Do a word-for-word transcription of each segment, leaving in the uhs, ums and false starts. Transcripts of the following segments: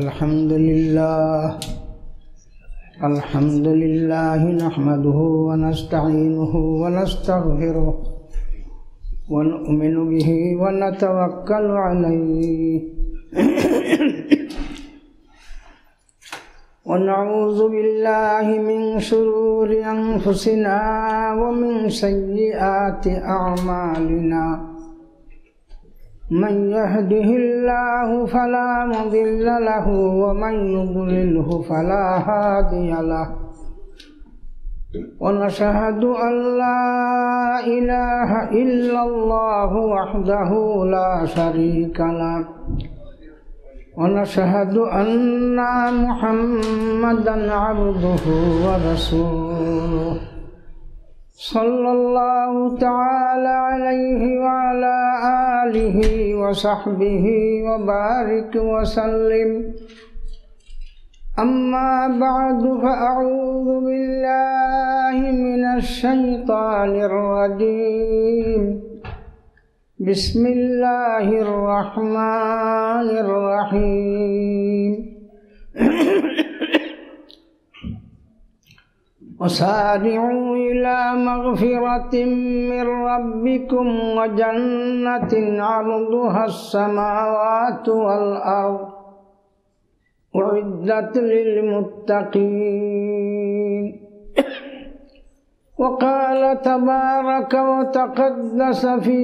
الحمد لله الحمد لله نحمده ونستعينه ونستغفره ونؤمن به ونتوكل عليه ونعوذ بالله من شرور أنفسنا ومن سيئات أعمالنا من يهده الله فلا مضل له ومن يضلله فلا هادي له ونشهد أن لا إله إلا الله وحده لا شريك له ونشهد أن محمدا عبده ورسوله صلى الله تعالى عليه وعلى آله وصحبه وبارك وسلم. أما بعد فأعوذ بالله من الشيطان الرجيم. بسم الله الرحمن الرحيم. وسارعوا إلى مغفرة من ربكم وجنة عرضها السماوات والأرض أعدت للمتقين. وقال تبارك وتقدس في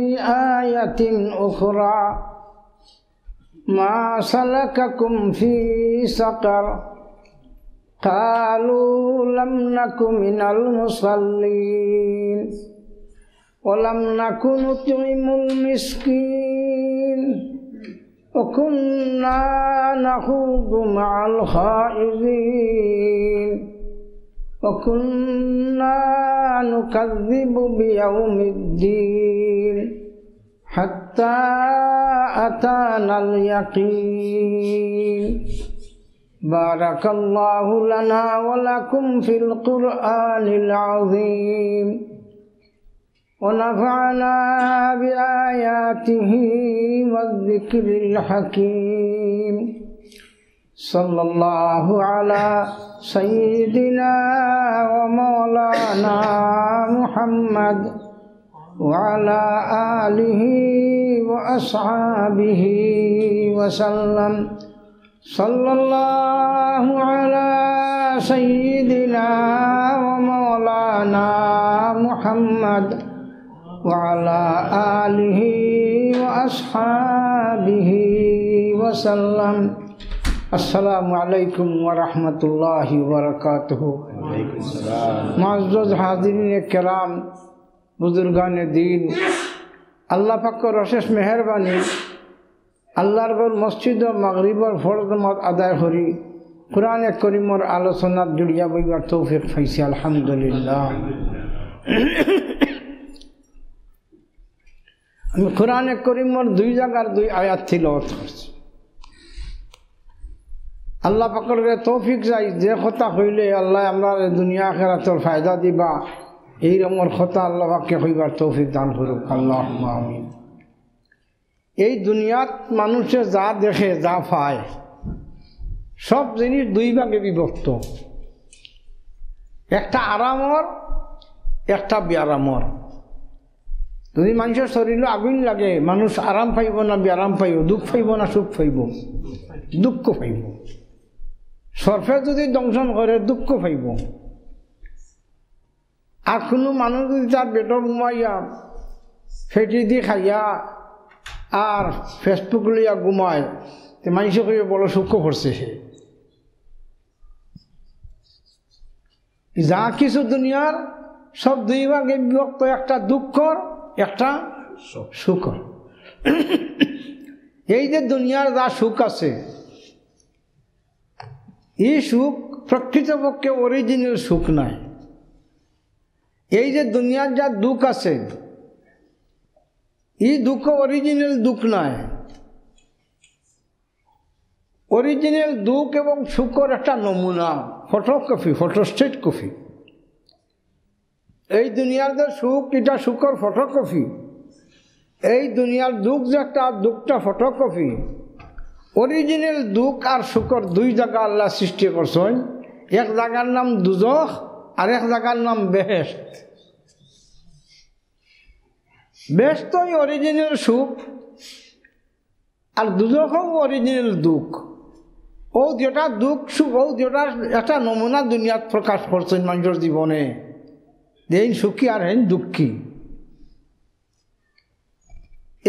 آية أخرى ما سلككم في سقر قالوا لم نك من المصلين ولم نك نطعم المسكين وكنا نخوض مع الخائضين وكنا نكذب بيوم الدين حتى أتانا اليقين. بارك الله لنا ولكم في القرآن العظيم ونفعنا بآياته والذكر الحكيم. صلى الله على سيدنا ومولانا محمد وعلى آله وأصحابه وسلم. صلى الله على سيدنا ومولانا محمد وعلى آله وأصحابه وسلم. السلام عليكم ورحمة الله وبركاته. معزز حاضرین کرام، بزرگان دین، اللہ پاک کی رشش مہربانی আল্লাহর বর মসজিদ ও মাগরিবের ফরজ নামাজ আদায় করি কুরআনে কারীমের আলোচনা জুড়িয়া বইবার তৌফিক পাইছি আলহামদুলিল্লাহ। আমি কুরআনে কারীমের দুই জায়গার দুই আয়াত তিলাওয়াত করছি। আল্লাহ পাকের তৌফিক চাই যে কথা হইলে আল্লাহ আমরা দুনিয়া আখিরাতের ফায়দা দিবা, এই রকমের কথা আল্লাহ পাককে হইবার তৌফিক দান করুক। আল্লাহুম্মা আমিন। এই দুনিয়াত মানুষে যা দেখে যা পায় সব জিনিস দুই ভাগে বিভক্ত, একটা আরামর একটা ব্যারামর। যদি মানুষের শরীরে আগুন লাগে মানুষ আরাম পাইব না ব্যারাম পাইব, দুঃখ পাইব না সুখ পাইব, দুঃখ পাইব। সর্পে যদি দংশন করে দুঃখ পাইব। আর কোনো মানুষ যদি তার পেটর ঘুমাইয়া ফেটি দিয়ে খাইয়া আর ফেসবুক লইয়া ঘুমায় তো মানুষে কইবে বড় সুখ করছে সে। যা কিছু দুনিয়ার সব দুই ভাগে বিভক্ত, একটা দুঃখর একটা সুখর। এই যে দুনিয়ার যা সুখ আছে এই সুখ প্রকৃতপক্ষে অরিজিনাল সুখ নাই। এই যে দুনিয়ার যা দুঃখ আছে এই দুঃখ অরিজিনাল দুঃখ নয়। অরিজিনাল দুঃখ এবং সুখের একটা নমুনা ফটোকপি, ফটোস্টেট কপি। এই দুনিয়ার যে সুখ এটা সুখের ফটোকপি, এই দুনিয়ার দুঃখ যেটা দুঃখটা photocopy. Original dukh ar shukr dui jaga Allah srishti korchen. Ek jagar naam duzakh ar ek jagar naam behesht. Behesht hoi original sukh ar duzakh hoi original dukh. ও যেটা দুঃখ সুখ ও যেটা একটা নমুনা দুনিয়াত প্রকাশ করছেন মানুষের জীবনে দেন সুখী আর হেন দুঃখী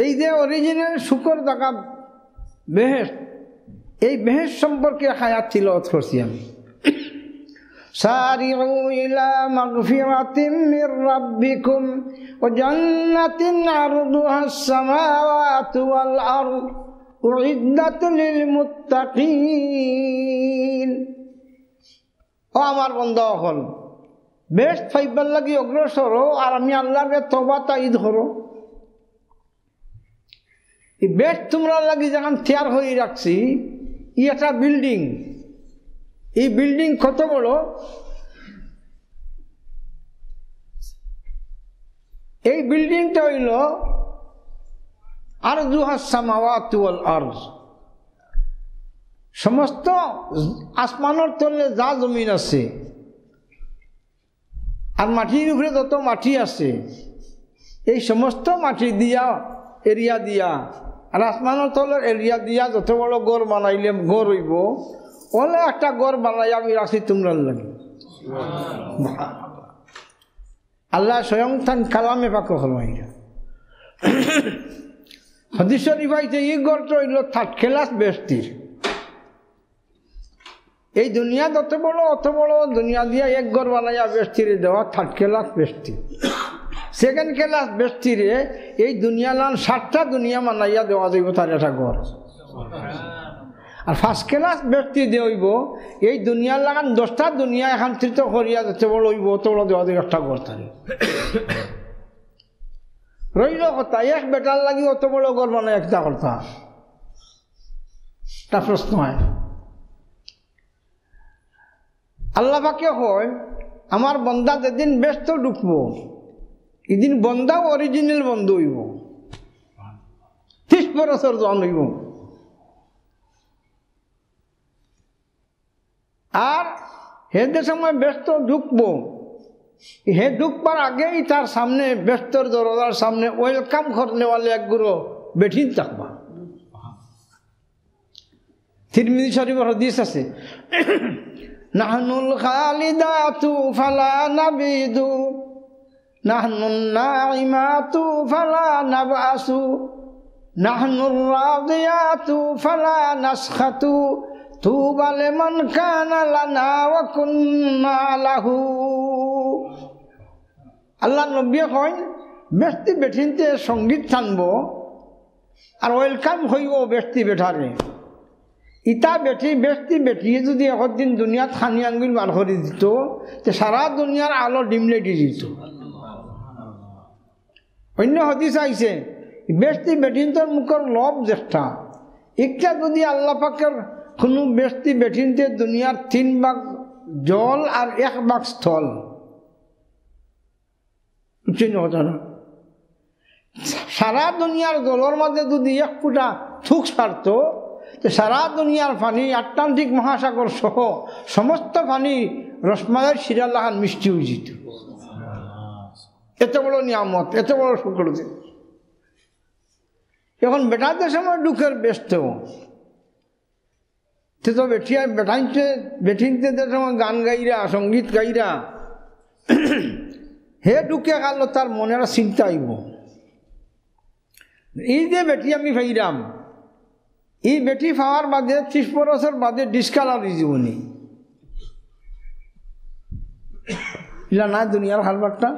এই যে অরিজিনাল সুখর জায়গা বেহেশত এই বেহেশত সম্পর্কে হায়াত তিলাওয়াত করছি আমি সারিউ ইলা মাগফিরাতিম মির রাব্বিকুম ওয়া জান্নাতিন আরদুহাস সামাওয়াতু ওয়াল আরদ উ'iddat lil muttaqin ও আমার বন্ধুগণ বেস্ট ফাইবার লাগি অগ্রসর হও আর আমি আল্লাহর কাছে তওবা তাইদ করো এই বেস্ট তোমরা লাগি যখন তৈয়ার হই রাখছি ই একটা বিল্ডিং এই বিল্ডিং কত বড় এই বিল্ডিংটা হইলো আরজুহা সামাওয়াতু ওয়াল আরদ সমস্ত আসমানের তলে যা জমিন আছে আর মাটির উপরে যত মাটি আছে এই সমস্ত মাটি দিয়া এরিয়া দিয়া আর আসমানের তলের এরিয়া দিয়া যত বড় ঘর বানাইলে ঘর হইব ওলে একটা ঘর বানাই আমি রাখি তোমরা লাগে আল্লাহ স্বয়ং তান কালামে পাক ফরমাইয়া হাদিস শরীফাইতে এই গর্ত হইল থার্ড ক্লাস বেস্তির এই দুনিয়া যত বড় অত বড় দুনিয়া দিয়া এক ঘর বানাইয়া বেস্তিরে দেওয়া থার্ড ক্লাস বেস্তি সেকেন্ড ক্লাস বেস্তিরে এই দুনিয়া লান সাতটা দুনিয়া বানাইয়া দেওয়া যাইব তার একটা ঘর আর ফার্স্ট ক্লাস বেস্তি দেওয়াইব এই দুনিয়া লাগান দশটা দুনিয়া একান্তৃত করিয়া যত বড় হইব অত বড় দেওয়া যাইব একটা ঘর তার রইল কথা এক বেটার লাগি অত বড় গর্ব না একটা কথা তা প্রশ্ন হয় আল্লাহ পাকে হয় আমার বন্দা যেদিন ব্যস্ত ঢুকবো এদিন বন্দা অরিজিনাল বন্ধু হইব ত্রিশ বছর জন হইব আর হেদের সময় ব্যস্ত ঢুকবো হে ঢুকবার আগেই তার সামনে ব্যস্তর দরজার সামনে ওয়েলকাম করনেওয়ালে একগুলো বেঠিন থাকবা তিরমিজি শরীফের হাদিস আছে নাহনুল খালিদাতু ফালা নাবিদু নাহনুন নাইমাতু ফালা নাবাসু নাহনুর রাদিয়াতু ফালা নাসখাতু তুবা লিমান কানা লানা ওয়া কুন্না লাহু আল্লাহ নবী কইন ব্যক্তি বেঠিনতে সঙ্গীত থানবো আর ওয়েলকাম হইব ব্যক্তি বেঠারে ইটা বেঠি ব্যক্তি বেঠিয়ে যদি একদিন দুনিয়াত খানি আঙ্গুল বার করে দিত তো সারা দুনিয়ার আলো ডিমলে দিয়ে দিত অন্য হদিস আইছে ব্যক্তি বেঠিনতর মুখর লোভ যেটা একটা যদি আল্লাহ পাকের কোনো ব্যক্তি বেঠিনতে দুনিয়ার তিন ভাগ জল আর এক ভাগ স্থল সারা দুনিয়ার জলের মাঝে যদি এক ফুটা থুক ছাড়ত তো সারা দুনিয়ার পানি আটলান্টিক মহাসাগর সহ সমস্ত পানি রসমালাই শিরালাহান মিষ্টি হয়ে যেত এত বড় নিয়ামত এত বড় শুকর এখন বেটাদের সময় দুঃখের ব্যস্ত সে তো বেঠিয়া বেঠাইতে বেঠিনতে সময় গান গাইরা সঙ্গীত গাইরা হে ঢুকে গেল তার মনে একটা চিন্তা আইব এই যে বেটি আমি ফাইরাম এই বেটি পাওয়ার বাদে ত্রিশ বছর বাদে ডিসকালার জীবনী ইলা না দুনিয়ার হালবারটা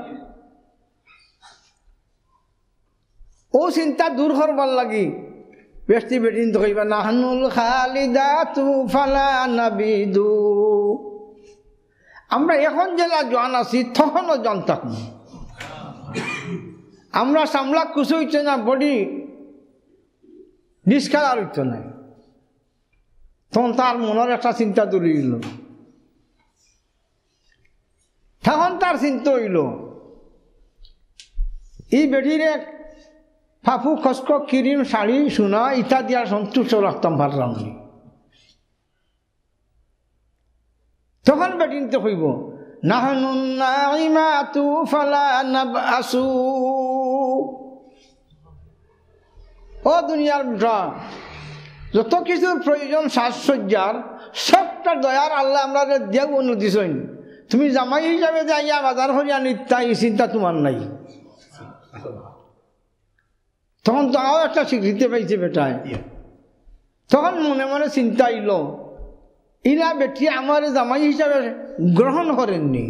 ও চিন্তা দূর করবার লাগি বেশি বেটিন তো কইবা নাহনুল খালিদাতু ফালা নাবিদু আমরা এখন জেলা জোয়ান আছি তখনও জন থাকি আমরা সামলা কুচু হইতে না বডি ডিসকালার হইতে নাই তখন তার মনের একটা চিন্তা তুলে দিল তখন তার চিন্তা হইল এই বেটির এক ফাফু খস্ক কিরিম শাড়ি সোনা ইত্যাদি আর সন্তুষ্ট রাখতাম পারলাম। তখন বেটিনতে হইব নাহনু নাইমাতু ফালা নাবাসু। ও দুনিয়ার বুঝা, যত কিছুর প্রয়োজন সাজসজ্জার সবটা দয়ার আল্লাহ আমরা দেব উন্নতি। তুমি জামাই হিসাবে যে আইয়া বাজার হরিয়া নিত্যা এই চিন্তা তোমার নাই। তখন তো আরও একটা স্বীকৃতি পাইছে বেটায়। তখন মনে মনে চিন্তা আইল, ইরা বেটি আমার জামাই হিসাবে গ্রহণ করেননি।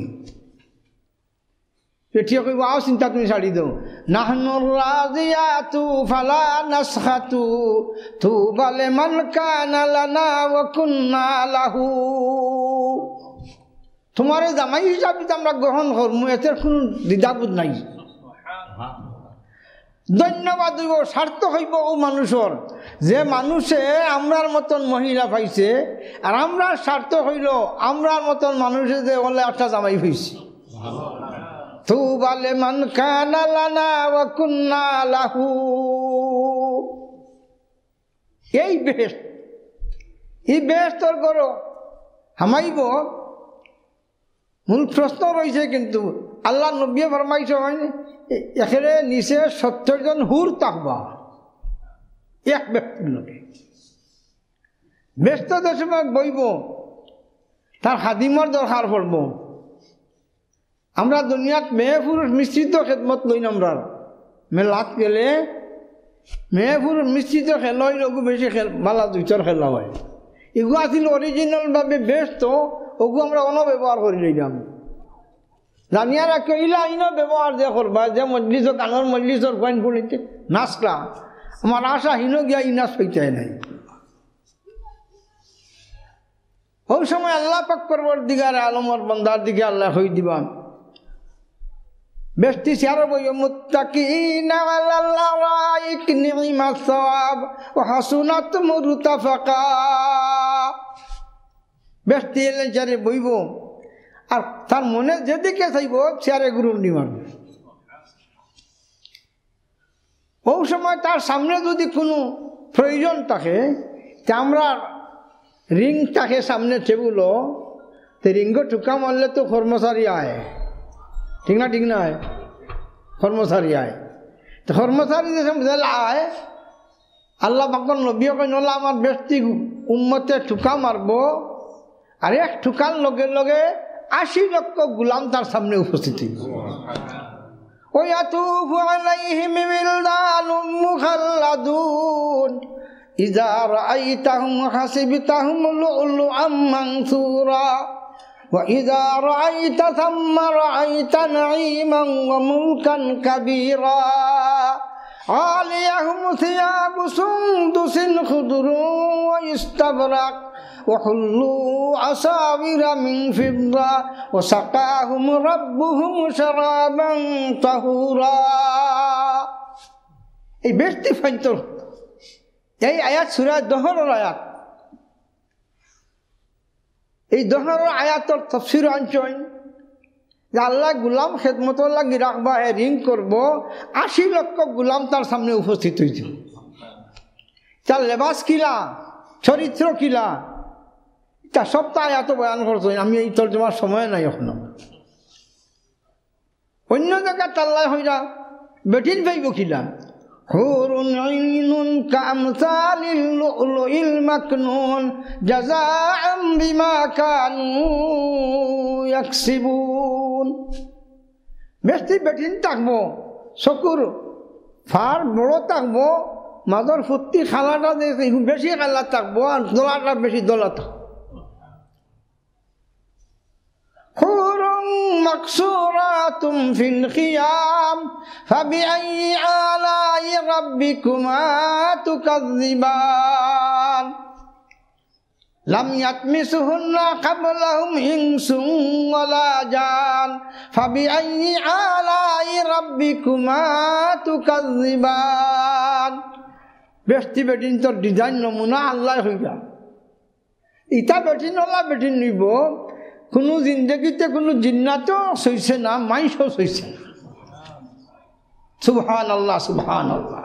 বেটিয়া কইব আও চিন্তা তুমি ছাড়ি দাও। নাহনুর রাজিয়াতু ফালা নাসখাতু তুবা লিমান কানা লানা ওয়া কুন্না লাহু। তোমার জামাই হিসাবে আমরা গ্রহণ করবো, এতে কোনো দ্বিধাবোধ নাই। ধন্যবাদ হইব, সার্থক হইব ও মানুষের যে মানুষে আমরার মতন মহিলা পাইছে। আর আমরা সার্থক হইল আমরার মতন মানুষে যে বলে একটা জামাই পাইছি। তু বলে মান কানা লানা ওয়া কুন্না লাহু। এই বেশ এই বেশ তোর করো হামাইব। মূল প্রশ্ন রয়েছে, কিন্তু আল্লাহ নবী ফরমাইছে এখানে নিচে সত্তর জন হুর তাকবা এক ব্যক্তির লোকে। ব্যস্ত দেশময় বইব, তার খাদিমর দরকার পড়ব। আমরা দুনিয়াত মেয়ে পুরুষ মিশ্রিত খেদমত লই না। আমরা মেলাত গেলে মেয়ে পুরুষ মিশ্রিত খেলা হয়, লঘু বেশি খেল বালা দুইটার খেলা হয়। এগুলো আসলে অরিজিনালভাবে ব্যস্ত, ওগু আমরা অন ব্যবহার করি লইলাম। জানিয়া রাখো ইলা আইন ব্যবহার যে করবা, যে মজলিসও কানোর মজলিসর পয়েন্ট বলিতে নাচলা, আমার আশা হীন গিয়া ইনাস হইতে নাই। ওই সময় আল্লাহ পাক পরবর্তীকার আলমর বন্দার দিকে আল্লাহ হই দিবা। বেশটি চেয়ারও বই মুত্তাকিনা আলাল লারাইক নিমাস সাওয়াব ওয়া হাসুনাত মুরতাফাকা। বেশটি এলে যারে বইব আর তার মনে যেদিকে চাইব চেয়ারে গুরুর নিমান। ওই সময় তার সামনে যদি কোনো প্রয়োজন থাকে, তা আমরা রিং থাকে সামনে টেবুলও, তো রিঙ্গ ঠুকা মারলে তো কর্মচারী আয়, ঠিক না ঠিক না কর্মচারী আয়। তো কর্মচারী যে আয় আল্লাহ পাকর নবীও কই নলা আমার ব্যক্তি উম্মতে ঠুকা মারব, আর এক ঠুকার লগে লগে আশি লক্ষ গুলাম তার সামনে উপস্থিত। ويطوف عليهم ولدان مخلدون إذا رأيتهم حسبتهم لؤلؤا منثورا وإذا رأيت ثم رأيت نعيما وملكا كبيرا عاليهم ثياب سندس خضر واستبرق وحلوا عصاور من فضة وسقاهم ربهم شرابا طهورا। এই ব্যক্তি ফাইন্তর এই আয়াত সূরা দহরের আয়াত। এই দহরের আয়াতর তাফসীর অঞ্চল যে আল্লাহ গুলাম খেদমতর লাগি রাখবা, এ রিং করব, আশি লক্ষ গুলাম তার সামনে উপস্থিত হইছে। তার লেবাস কিলা, চরিত্র কিলা, তা সপ্তাহ এত বয়ান করতো, আমি এই তর্জমার সময় নাই এখনো। অন্য জায়গা তাল্লাই হইরা বেটিন পাইব কিলা। হুরুন আইনুন কামসালিল লুলুইল মাকনুন জাযাআম বিমা কানু ইয়াকসিবুন। বেশি বেটিন থাকবো, চকুর ফার বড় থাকবো, মাজর ফুটি খালাটা বেশি খালা থাকবো, আর দোলাটা বেশি দোলা থাকবো। মাকসুরাতুম ফিল খিয়াম ফাবিআই আলাই রাব্বিকুমা তুকাযযিবান লাম ইয়াতমিসহুন্না ক্বাবলাহুম ইনসুন ওয়ালা জান ফাবিআই আলাই রাব্বিকুমা তুকাযযিবান। বেশটি বেটিন তোর ডিজাইন নমুনা আল্লাহ হইয়া। ইটা বেটিন আল্লাহ বেটিন নিব, কোনো জিন্দগিতে কোনো জিন্নাতও সইছে না, মাইশও সইছে না। সুবহানাল্লাহ সুবহানাল্লাহ।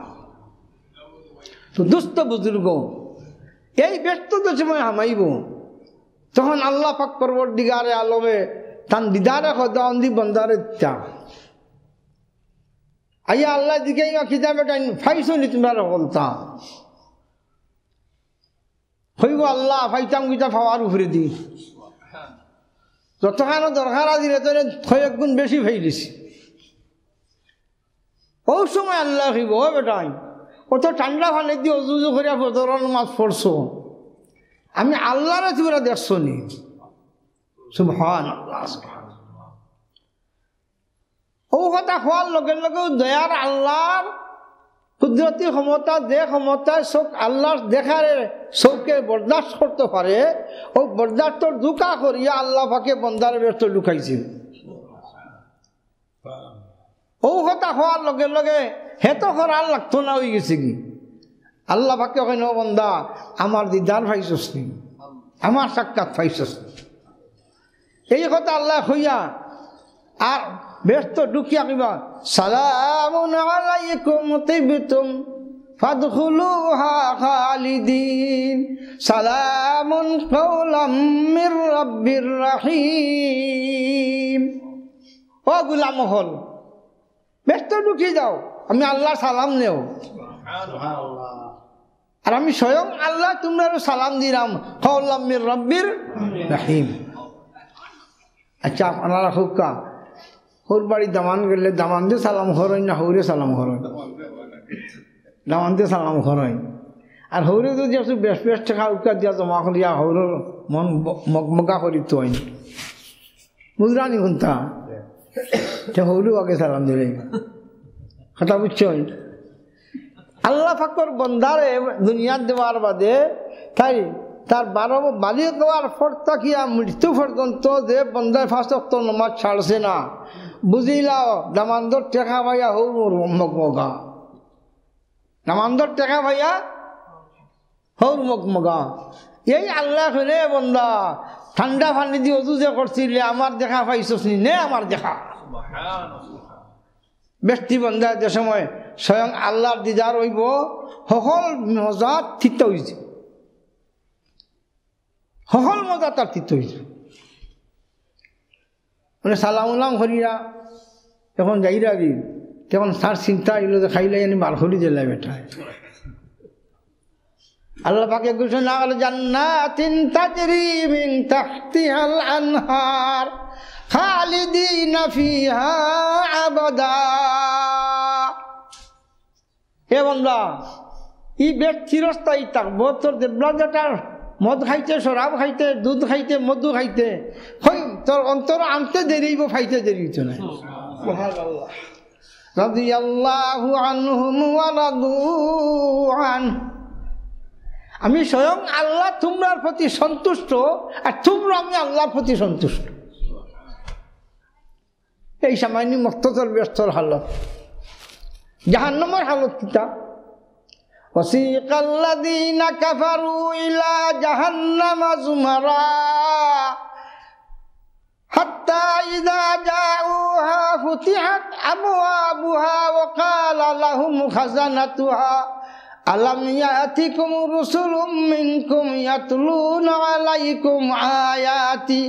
तो दुष्ट बुजुर्गों यही व्यस्तता समय हमाइबो तहन अल्लाह पाक परवरदिगारे आलम में तन दीदारे खुदावंदी बंदारे त्या आया अल्लाह दिखेगा किताबे टाइन फाइसो नितमार बोलता होई वो अल्लाह फाइताम किता फवार उफरी दी तो तहनो दरखारा दिले तो ने थोय गुण बेसी फैलिस ओ समय अल्लाह ही वो बेटाई ओ तो ठंडा पानी दी ओजुजु करिया फजरन नमाज पढ़सो আমি আল্লাহর তোমরা দেখছনি সুবহানাল্লাহ সুবহানাল্লাহ ও কথা হওয়ার লগে লগে দয়ার আল্লাহর কুদরতি ক্ষমতা যে ক্ষমতা সব আল্লাহর দেখারে সবকে বরদাস্ত করতে পারে ও বরদাস্ত দুকা করিয়া আল্লাহ পাকে বন্দার ব্যস্ত লুকাইছে ও কথা হওয়ার লগে লগে হেতো করার লাগতো না হয়ে গেছে কি আল্লাহ পাকে কইন ও বান্দা আমার দিদার পাইছস নি আমার সাক্ষাৎ পাইছস এই কথা আল্লাহ কইয়া আর ব্যস্ত দুকিয়া কইবা সালামুন আলাইকুম তিবতুম ফাদখুলুহা খালিদিন সালামুন কওলাম মির রাব্বির রাহিম ও গোলাম হল ব্যস্ত দুকি যাও আমি আল্লাহ সালাম নেও সুবহানাল্লাহ আর আমি স্বয়ং আল্লাহ তোমরারও সালাম দিলাম কওলাম মির রাব্বির রাহিম আচ্ছা আপনারা হুক্কা হরবাড়ি দামান গেলে দামান দিয়ে সালাম করেন না হৌরে সালাম করেন দামান দিয়ে সালাম করেন আর হৌরে যদি একটু বেশ বেশ টাকা উকা দিয়া জমা করিয়া হৌর মন মগমগা করি তো আইন বুঝলানি কোনটা হৌরেও আগে সালাম দিলে কথা বুঝছেন আল্লাহ ফাকর বন্দারে দুনিয়া দেওয়ার বাদে তাই তার বারো বালিয়ে দেওয়ার ফর্তা কিয়া মৃত্যু পর্যন্ত যে বন্দায় ফাঁসক্ত নমাজ ছাড়ছে না বুঝিলাও দামান্দর টেকা ভাইয়া হৌ মোর মগমগা দামান্দর টেকা ভাইয়া হৌর মগমগা এই আল্লাহ রে বন্দা ঠান্ডা পানি দিয়ে অজু যে করছিলে আমার দেখা পাইছস নি নে আমার দেখা ব্যক্তি বন্দায় যে সময় স্বয়ং আল্লাহর দিদার হইব সকল মজা থিত হয়েছে সকল মজা তার থিত হয়েছে মানে সালাম উলাম হরিরা যখন যাইরা দিন তখন তার চিন্তা এগুলো যে খাইলে জানি বার হরি দিলে বেটায় আল্লাহ পাকে ঘোষণা করল জান্নাতিন তাজরি মিন তাহতিহাল আনহার খালিদিনা ফিহা আবাদা এ বন্ধা ই বেশ চিরস্থায়ী থাকব তোর দেবলাজাটার মদ খাইতে শরাব খাইতে দুধ খাইতে মধু খাইতে হই তোর অন্তর আনতে দেরিব খাইতে দেরি হইতো না রাদিয়াল্লাহু আনহুম ওয়া রাদু আন আমি স্বয়ং আল্লাহ তোমরার প্রতি সন্তুষ্ট আর তোমরা আমি আল্লাহর প্রতি সন্তুষ্ট এই সামান্য মুক্ততর ব্যস্তর হালত জাহান্নামের হালত কিতা ওয়াসিকাল্লাযীনা কাফারু ইলা জাহান্নামা যুমারা হাত্তা ইযা জাউহা ফুতিহাত আমওয়াবুহা ওয়া ক্বালা লাহুম খাজানাতুহা আলাম ইয়াতিকুম রুসুলুম মিনকুম ইয়াতলুনা আলাইকুম আয়াতি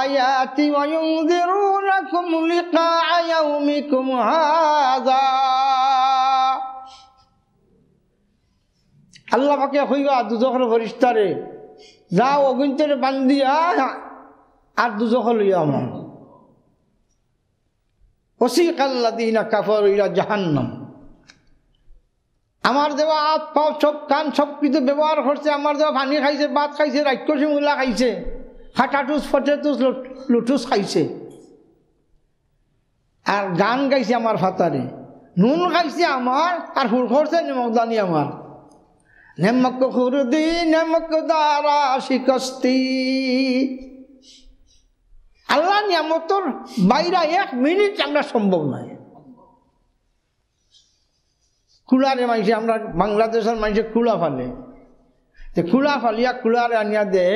আয়াতি ওয়া ইউনযিরুনাকুম লিকাআ ইয়াউমিকুম হাযা আল্লাহ পাকে কইবা দুজখর ফেরেশতারে যাও অগুনতরে বান্দিয়া আর দুজখ লইয়া আমন ওয়াসিকাল্লাযীনা কাফারু ইলা জাহান্নাম আমার দেওয়া হাত পাও সব কান সব কিছু ব্যবহার করছে আমার দেওয়া পানি খাইছে ভাত খাইছে রাক্ষসী মূলা খাইছে খাটাটুস ফটেটুস লুটুস খাইছে আর গান গাইছে আমার ফাতারে নুন খাইছে আমার আর হুড় করছে নিমকদানি আমার নেমক হুরদি নেমক দারা শিকস্তি আল্লাহ নিয়ামতর বাইরে এক মিনিট আমরা সম্ভব নয় কুলারে মাইছে আমরা বাংলাদেশের মাইছে কুলা ফালে তো কুলা ফালিয়া কুলারে আনিয়া দে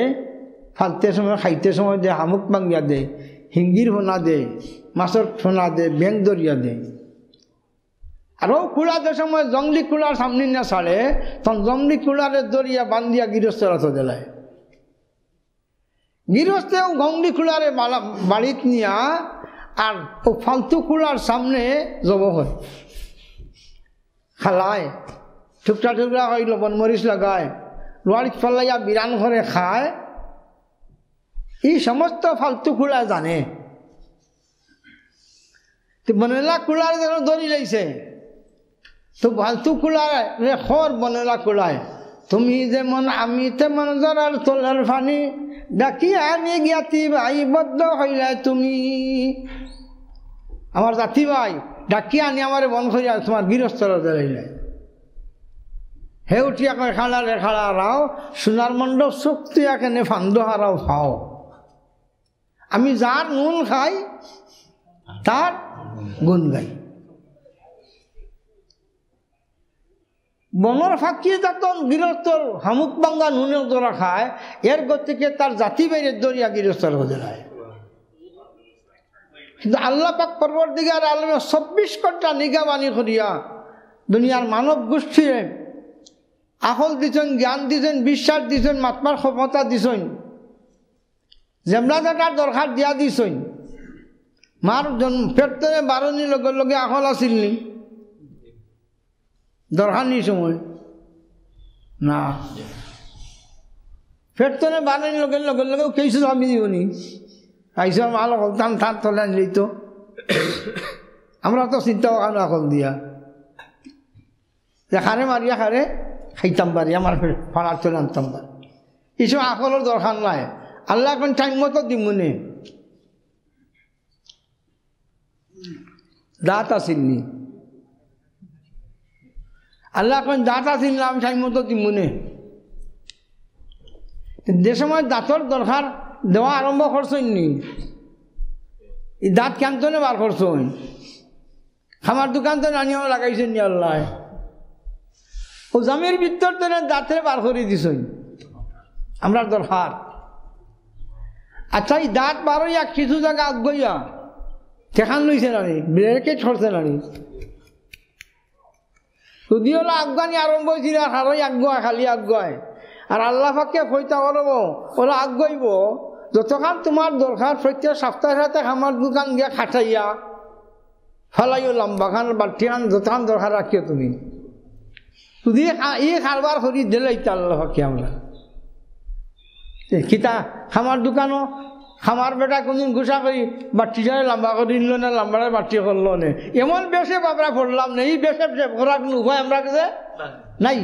ফালতে সময় খাইতে সময় দে হামুক বাঙ্গিয়া দে হিঙ্গির হোনা দে মাছর ফোনা দে ব্যাং দরিয়া দে আরও খোলাতে সময় জঙ্গলি খোলার সামনে না ছাড়ে, তখন জঙ্গলি খোলারে দরিয়া বান্ধিয়া গৃহস্থরা তো দেয়। গৃহস্থেও জঙ্গলি খোলারে বাড়িত নিয়া আর ফালতু খোলার সামনে জব হয়, খালায় টুকরা টুকরা হয়, লবণ মরিচ লাগায়, লোয়ারিত ফেলাইয়া বিরান করে খায়। এই সমস্ত ফালতু খোলা জানে, বনেলা খোলার যেন দৌড়ি লাইছে। তো ফালতু খোলার রে খর বনেলা খোলায়, তুমি যেমন আমি তেমন জরার তোলার ফানি, ডাকি আনি জ্ঞাতি ভাই বদ্ধ হইলা তুমি। আমার জাতি ভাই ডাকি আনি আমার বন করিয়া তোমার গৃহস্থর দৌড়াইলে। হে উঠিয়া কয় খালা রে খালা রাও, সোনার মণ্ডপ শক্তিয়া কেনে ফান্দ হারাও খাও। আমি যার নুন খাই তার গুণ গাই। বনর ফাঁকি যখন গৃহস্থর হামুক বাঙ্গা নুনের দরা খায়, এর গতিকে তার জাতি বাইরের দরিয়া গৃহস্থর হতে যায়। কিন্তু আল্লাহ পাক পরবর্তীকার আলমে চব্বিশ ঘন্টা নিগাবানি করিয়া দুনিয়ার মানব গোষ্ঠীরে আহল দিছেন, জ্ঞান দিছেন, বিশ্বাস দিছেন, মাতমার ক্ষমতা দিছেন, জেমলা জাটার দরকার দিয়া দিছেন। মার জন্ম পেটে বারণী লগে লগে আহল আসিল নি দরহানি সময় না, পেটে বারণী লগে লগে লগে কেইসু আমি দিবনি আইসা মাল হলতাম তার তলে নিত। আমরা তো চিন্তাও কারো আহল দিয়া যে খারে মারিয়া খারে খাইতাম পারি, আমার ফাড়ার চলে আনতাম পারি। এইসব আকলের দরকার নাই, আল্লাহ এখন টাইম মতো দিমুনে। দাঁত আসিনি, আল্লাহ এখন দাঁত আসিল না, আমি টাইম মতো দিমুনে। যে সময় দাঁতর দরকার দেওয়া আরম্ভ করছনি, এই দাঁত কেনতনে বার করছ, আমার দোকান তো নানিও লাগাইছেন নি আল্লাহ, ও জামির ভিতর তো দাঁতে বার করে দিস, আমরা দরকার। আচ্ছা এই দাঁত বার হইয়া কিছু জায়গা আগইয়া সেখান লইছে নানি, ব্রেকে ছড়ছে নানি, যদিও আগগানি আরম্ভ হয়েছিল আর হারই আগুয়ায় খালি আগুয়ায়। আর আল্লাহ ফাঁকে ফইতা করব ওরা আগইব যতক্ষণ তোমার দরকার। প্রত্যেক সপ্তাহে সাথে আমার দোকান গিয়ে খাটাইয়া ফালাইও লম্বা খান বাটিয়ান যতক্ষণ দরকার রাখিও তুমি, যদি এই কারবার করি দিলে আল্লাহকে। আমরা কিতা খামার দোকানও খামার বেটা কোনদিন ঘুষা করি বাটিটারে লম্বা করে দিল না, লম্বারে বাটি করলো না, এমন বেশে আমরা পড়লাম না, এই বেশে ঘোরা কোনো উভয় আমরা কাছে নাই।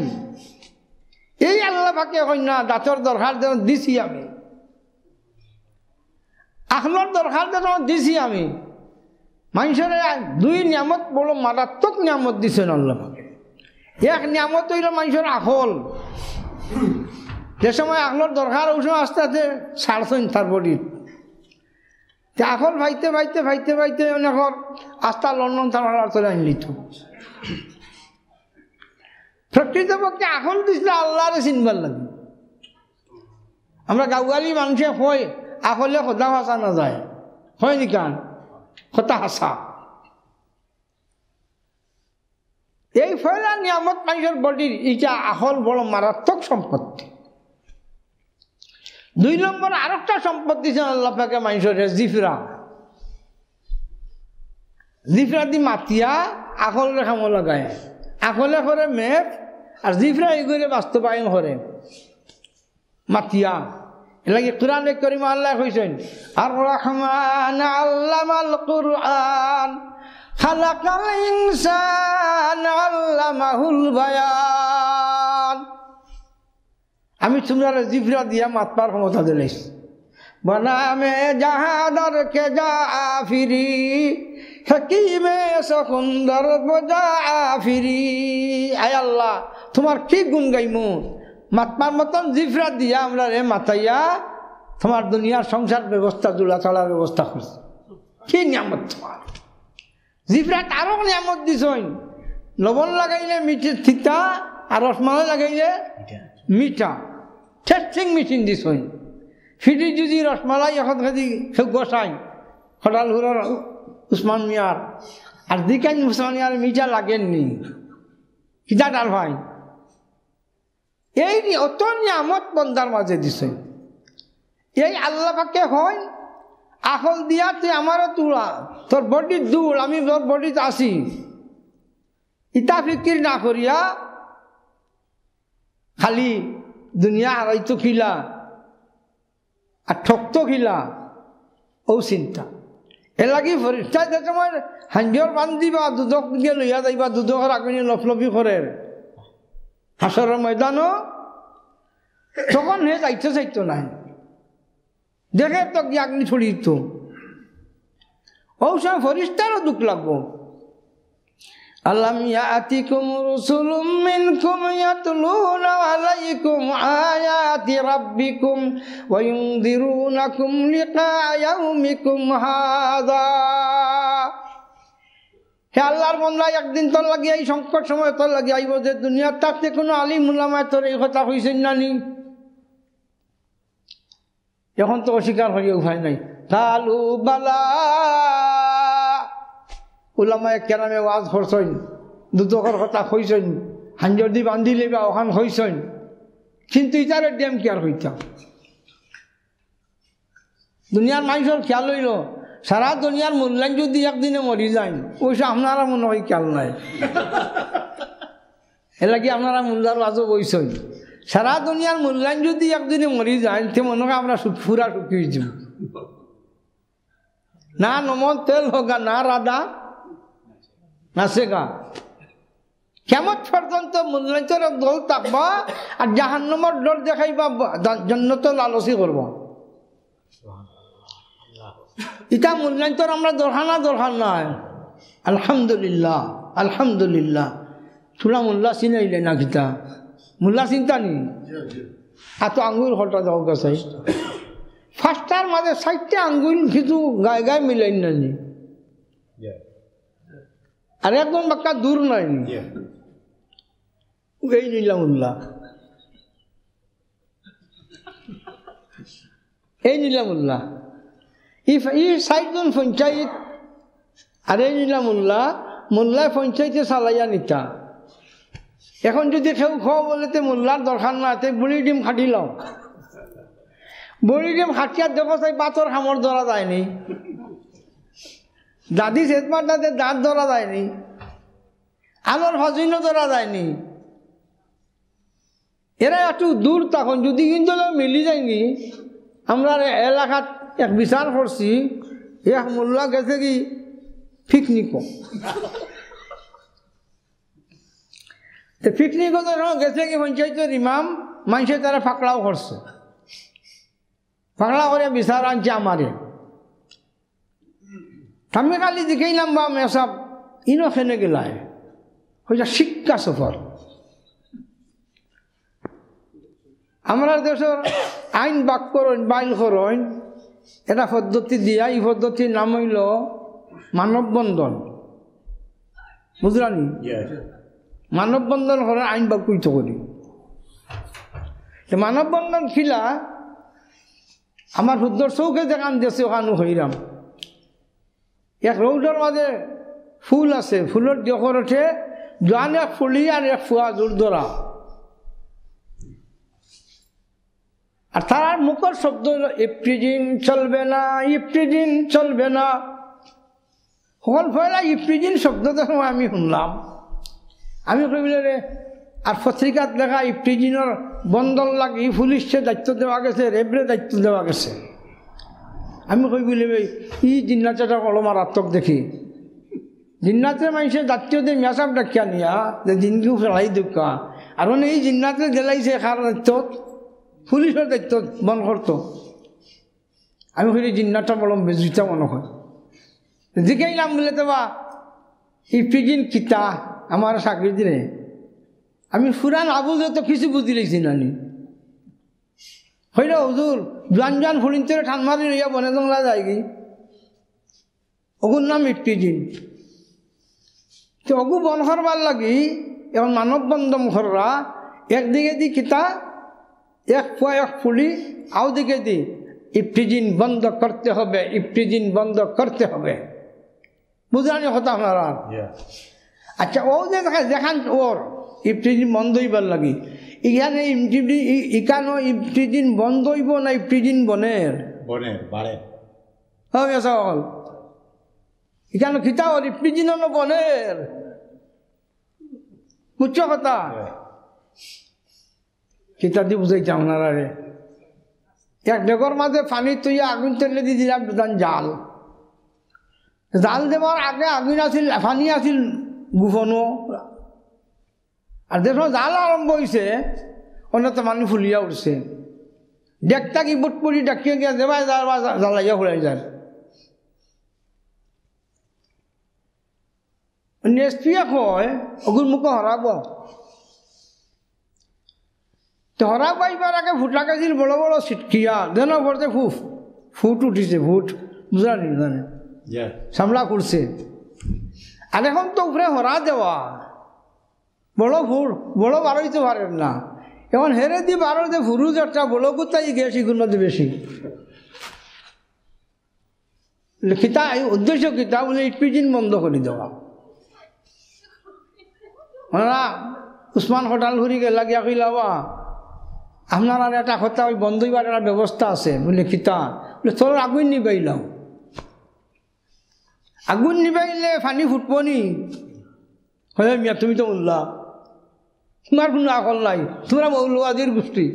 এই আল্লাহকে কই না দাঁতর দরকার যেন দিছি আমি, আখলোর দরকার যেন দিছি আমি। মানুষের দুই নিয়ামত বড় মারাত্মক নিয়ামত দিছেন আল্লাহকে। এক নিয়ামত হইল মানুষের আখল, যে সময় আখলোর দরকার ওই সময় আস্তে আস্তে ছাড়ছেন তার বডির, আখল ভাইতে ভাইতে ভাইতে ভাইতে অনেকর আস্থা লন্ডন তার চলে আনলি। তো প্রকৃতপক্ষে আখল দিছিল আল্লাহরে চিনবার লাগে। আমরা গাঁওয়ালি মানুষে হয় আখলে সদা হাসা না যায়, হয় নি কান সদা হাসা। এই ফয়লা নিয়ামত মানুষের বডির, এটা আহল বড় মারাত্মক সম্পত্তি। দুই নম্বর আর একটা সম্পত্তি ছিল আল্লাহ পাকে মানুষের জিফরা, জিফরা দি মাতিয়া আখল রেখাম লাগায়, আখলে করে মেপ আর জিফরা এই করে বাস্তবায়ন করে মাতিয়া। এলাকি কোরআনে করিম আল্লাহ কইছেন আর রহমান আল্লামাল কুরআন খালাকাল ইনসান আল্লামাহুল বায়ান। আমি তোমরা জিফরা দিয়া মাতবার ক্ষমতা দিলাইছি। বনামে জাহাদর কে যা আফিরি হাকিমে সখুন্দর বজা আফিরি। আয় আল্লাহ তোমার কি গুণ গাইমু, মাতবার মতন জিফরা দিয়া আমরা রে মাতাইয়া তোমার দুনিয়ার সংসার ব্যবস্থা জোলা চলার ব্যবস্থা করছি। কি নিয়ামত তোমার জিফরাত। আরো নিয়ামত দিছই, লবণ লাগাইলে মিঠে থিতা আর রসমালা লাগাইলে মিঠা, ঠেসিং মিশিন দিছই। ফিটি যদি রসমালাই এখন খাদি সে গোসাই হঠাল হুরার উসমান মিয়ার আর দিকেন মুসলমান আর মিজা লাগেননি কিটা ডাল ভাই এই অত নিয়ামত বন্দার মাঝে দিছে এই আল্লাহ পাককে হয় আখল দিয়া তুই আমারও তুলা তোর বডি দূর আমি তোর বডিতে আসি ইতা ফিকির না করিয়া খালি দুনিয়া হারাইতো খিলা আর ঠকতো খিলা ও চিন্তা এর লাগি ফরিস্তায় যে সময় হাঞ্জর বান্ধি বা দুধক দিকে লইয়া যাইবা দুধকর আগুনি লফলফি করে হাসরের ময়দানও তখন হে যাইতে চাইতো নাই দেখে তো কি আগুনি ছড়ি দিত ও সময় ফরিস্তারও দুঃখ লাগবো أَلَمْ يَأْتِكُمْ رُسُلٌ مِّنْكُمْ يَتْلُونَ عَلَيْكُمْ آيَاتِ رَبِّكُمْ وَيُنْذِرُونَكُمْ لِقَاءَ يَوْمِكُمْ هَذَا হে আল্লাহর বান্দা একদিন তোর লাগি এই সংকট সময় তোর লাগি আইব যে দুনিয়ার তাতে কোনো আলিম উলামায় তোর এই কথা হইছেন না নি এখন তো অস্বীকার হইও ভাই নাই কালু বালা উলামায়ে কেরামে ওয়াজ করছেন দুধকর কথা কইছেন হাঞ্জর দি বান্ধি লইবা ওখান হইছেন কিন্তু ইটারে ডেম কেয়ার হইতাম দুনিয়ার মানুষের খেয়াল হইল সারা দুনিয়ার মূল্যায়ন যদি একদিনে মরি যায় ওইসব আপনারা মনে হয় খেয়াল নাই এ লাগে আপনারা মূল্যার ওয়াজও বইছেন সারা দুনিয়ার মূল্যায়ন যদি একদিনে মরি যায় সে মনে হয় আমরা ফুরা সুখী হয়েছি না নমন তেল হোক না রাধা নাসেগা কিয়ামত পর্যন্ত মূল্যায়নের দল থাকবা আর জাহান্নামের ডর দেখাইবা জান্নাত লালসি করব এটা মূল্যায়নের আমরা দরখানা দরখান নাই আলহামদুলিল্লাহ আলহামদুলিল্লাহ তোরা মোল্লা চিনাইলে না কিতা মোল্লা চিন্তা নেই আর তো আঙ্গুল হলটা যাও গেছে ফার্স্টার মাঝে সাইডটা আঙ্গুল কিছু গায়ে গায়ে মিলাই না আর একদম বাক্কা দূর নাই এই নিলাম উল্লাহ এই নিলাম উল্লাহ ই সাইডজন পঞ্চায়েত আর এই নিলাম উল্লাহ মোল্লায় পঞ্চায়েতে চালাইয়া নিতা এখন যদি কেউ খাও বলে তে মোল্লার দরকার না তে বড়ি ডিম খাটি লও বড়ি ডিম খাটিয়ার দেখো চাই পাথর খামর ধরা যায়নি দাদি শেষমাটাতে দাঁত ধরা যায়নি আলোর ভাজিনও ধরা যায়নি এরা একটু দূর তখন যদি কিন্তু মিলি যায়নি আমরা এলাকাত এক বিচার করছি এক মোল্লা গেছে কি পিকনিকও পিকনিকও গেছে কি পঞ্চায়েতের ইমাম মানুষের তারা ফাঁকড়াও করছে ফাঁকড়া করে বিচার আনছে আমারে আমি কালি দেখেইলাম বা মেসাব ইনো খেনে গেলায় হইটা শিক্ষা সফর আমরা দেশের আইন বাক করইন বাইল করইন এটা পদ্ধতি দিয়া এই পদ্ধতির নাম হইল মানববন্ধন বুঝলানি মানববন্ধন করার আইন বাক কইতে করি মানববন্ধন খিলা আমার হুদ্দর চৌকে দেখান দেশে ওখানো হইরাম এক রৌডর মাঝে ফুল আছে ফুলের জখর ওঠে জান এক ফুলি আর এক ফুয়া জোর ধরা আর তার মুখর শব্দ হলো ইপ্রিজিন চলবে না ইপ্রিজিন চলবে না হল ফয়লা ইপ্রিজিন শব্দ তখন আমি শুনলাম আমি কইলে রে আর পত্রিকাত লেখা ইপ্রিজিনের বন্ধন লাগে পুলিশে দায়িত্ব দেওয়া গেছে রেবরে দায়িত্ব দেওয়া গেছে আমি কই বলি ভাই ই জিন্নাচটা কলম আর আত্মক দেখি জিন্নাতের মানুষের জাতীয় দিয়ে মেসাব ডাকিয়া নিয়া যে জিনকেও ফেলাই দেখা আর মানে এই জিন্নাতে জেলাইছে কার দায়িত্ব পুলিশের দায়িত্ব বন্ধ করতো আমি কই জিন্নাটা কলম বেজুটা মনে হয় জিকেই নাম বলে তো বা ই পিজিন কিতা আমার চাকরি দিনে আমি ফুরান আবুজ তো কিছু বুঝি লেগছি না নি হইল হুজুর জান জান ফুলিনতে ঠানমারি লইয়া বনে জংলা যায় কি অগুর নাম ইপ্রিজিন তো অগু বন করবার লাগি এখন মানববন্ধন ঘররা একদিকে দি কিতা এক ফুয়া এক ফুলি আও দিকে দি ইপ্রিজিন বন্ধ করতে হবে ইপ্রিজিন বন্ধ করতে হবে বুঝানি হতা আপনারা। আচ্ছা ও যে দেখান ওর ইফটিজিন বন্ধ হইবার লাগি এখানে ইকানো ইফটিজিন বন্ধ হইব না ইফটিজিন বনের বনের বাড়ে হবে সকল এখানে খিতা ওর ইফটিজিন বনের মুচ্ছ কথা খিতা দিয়ে বুঝাইছে আপনারা রে। এক ডেকর মাঝে পানি তুই আগুন তেলে দিয়ে দিলাম দুদান জাল জাল দেওয়ার আগে আগুন আসিল ফানি আসিল গুফনো আর দেখো জাল আরম্ভ হয়েছে অন্যত মানুষ ফুলিয়া উঠছে ডেকটা কি বুট পুরি ডাকিয়ে গিয়ে দেবাই যার বা জ্বালাইয়া ফুলাই যার নেস্পিয়া কয় অগুন মুখ হরাব তো হরাব আইবার আগে ফুটা গেছিল বড় বড় ছিটকিয়া যেন ভরতে ফুফ ফুট উঠিছে ফুট বুঝা নির্ধারণে সামলা করছে আর এখন তো উপরে হরা দেওয়া বড় ফুর বড় বার হইতে পারেন না এখন হেরে দিয়ে বার হইতে ফুরু যাত্রা বড় কোথায় গেছে সেগুলোর মধ্যে বেশি খিতা এই উদ্দেশ্য খিতা বলে ইটপিজিন বন্ধ করে দেওয়া। ওনারা উসমান হোটাল ঘুরি গেলা গিয়া কইলা বা আপনারা একটা কথা ওই বন্ধ হইবার একটা ব্যবস্থা আছে বলে খিতা বলে তোর আগুন নিবাইলাম আগুন নিবাইলে ফানি ফুটবো নি হয় মিয়া তুমি তো উল্লা তোমার কোনো আকল নাই তোমরা মৌলবাদীর গোষ্ঠী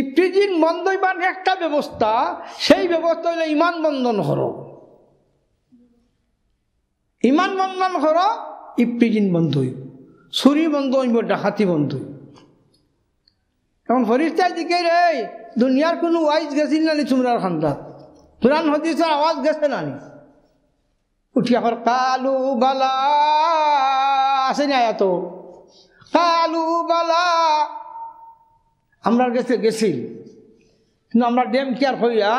ইফতিজিন বন্ধ হইবার একটা ব্যবস্থা সেই ব্যবস্থা হইলে ইমান বন্ধন করো ইমান বন্ধন করো ইফতিজিন বন্ধ হইব ছুরি বন্ধ হইব ডাকাতি বন্ধ হইব। এখন হরিষ্ঠায় দিকে রে দুনিয়ার কোনো ওয়াইজ গেছিল না নি তোমরার খান্দাত কোরআন হাদিসের আওয়াজ গেছে না নি উঠিয়া হর কালু বালা আসে না এত কালু বালা আমরা গেছে গেছিল কিন্তু আমরা ডেম কেয়ার হইয়া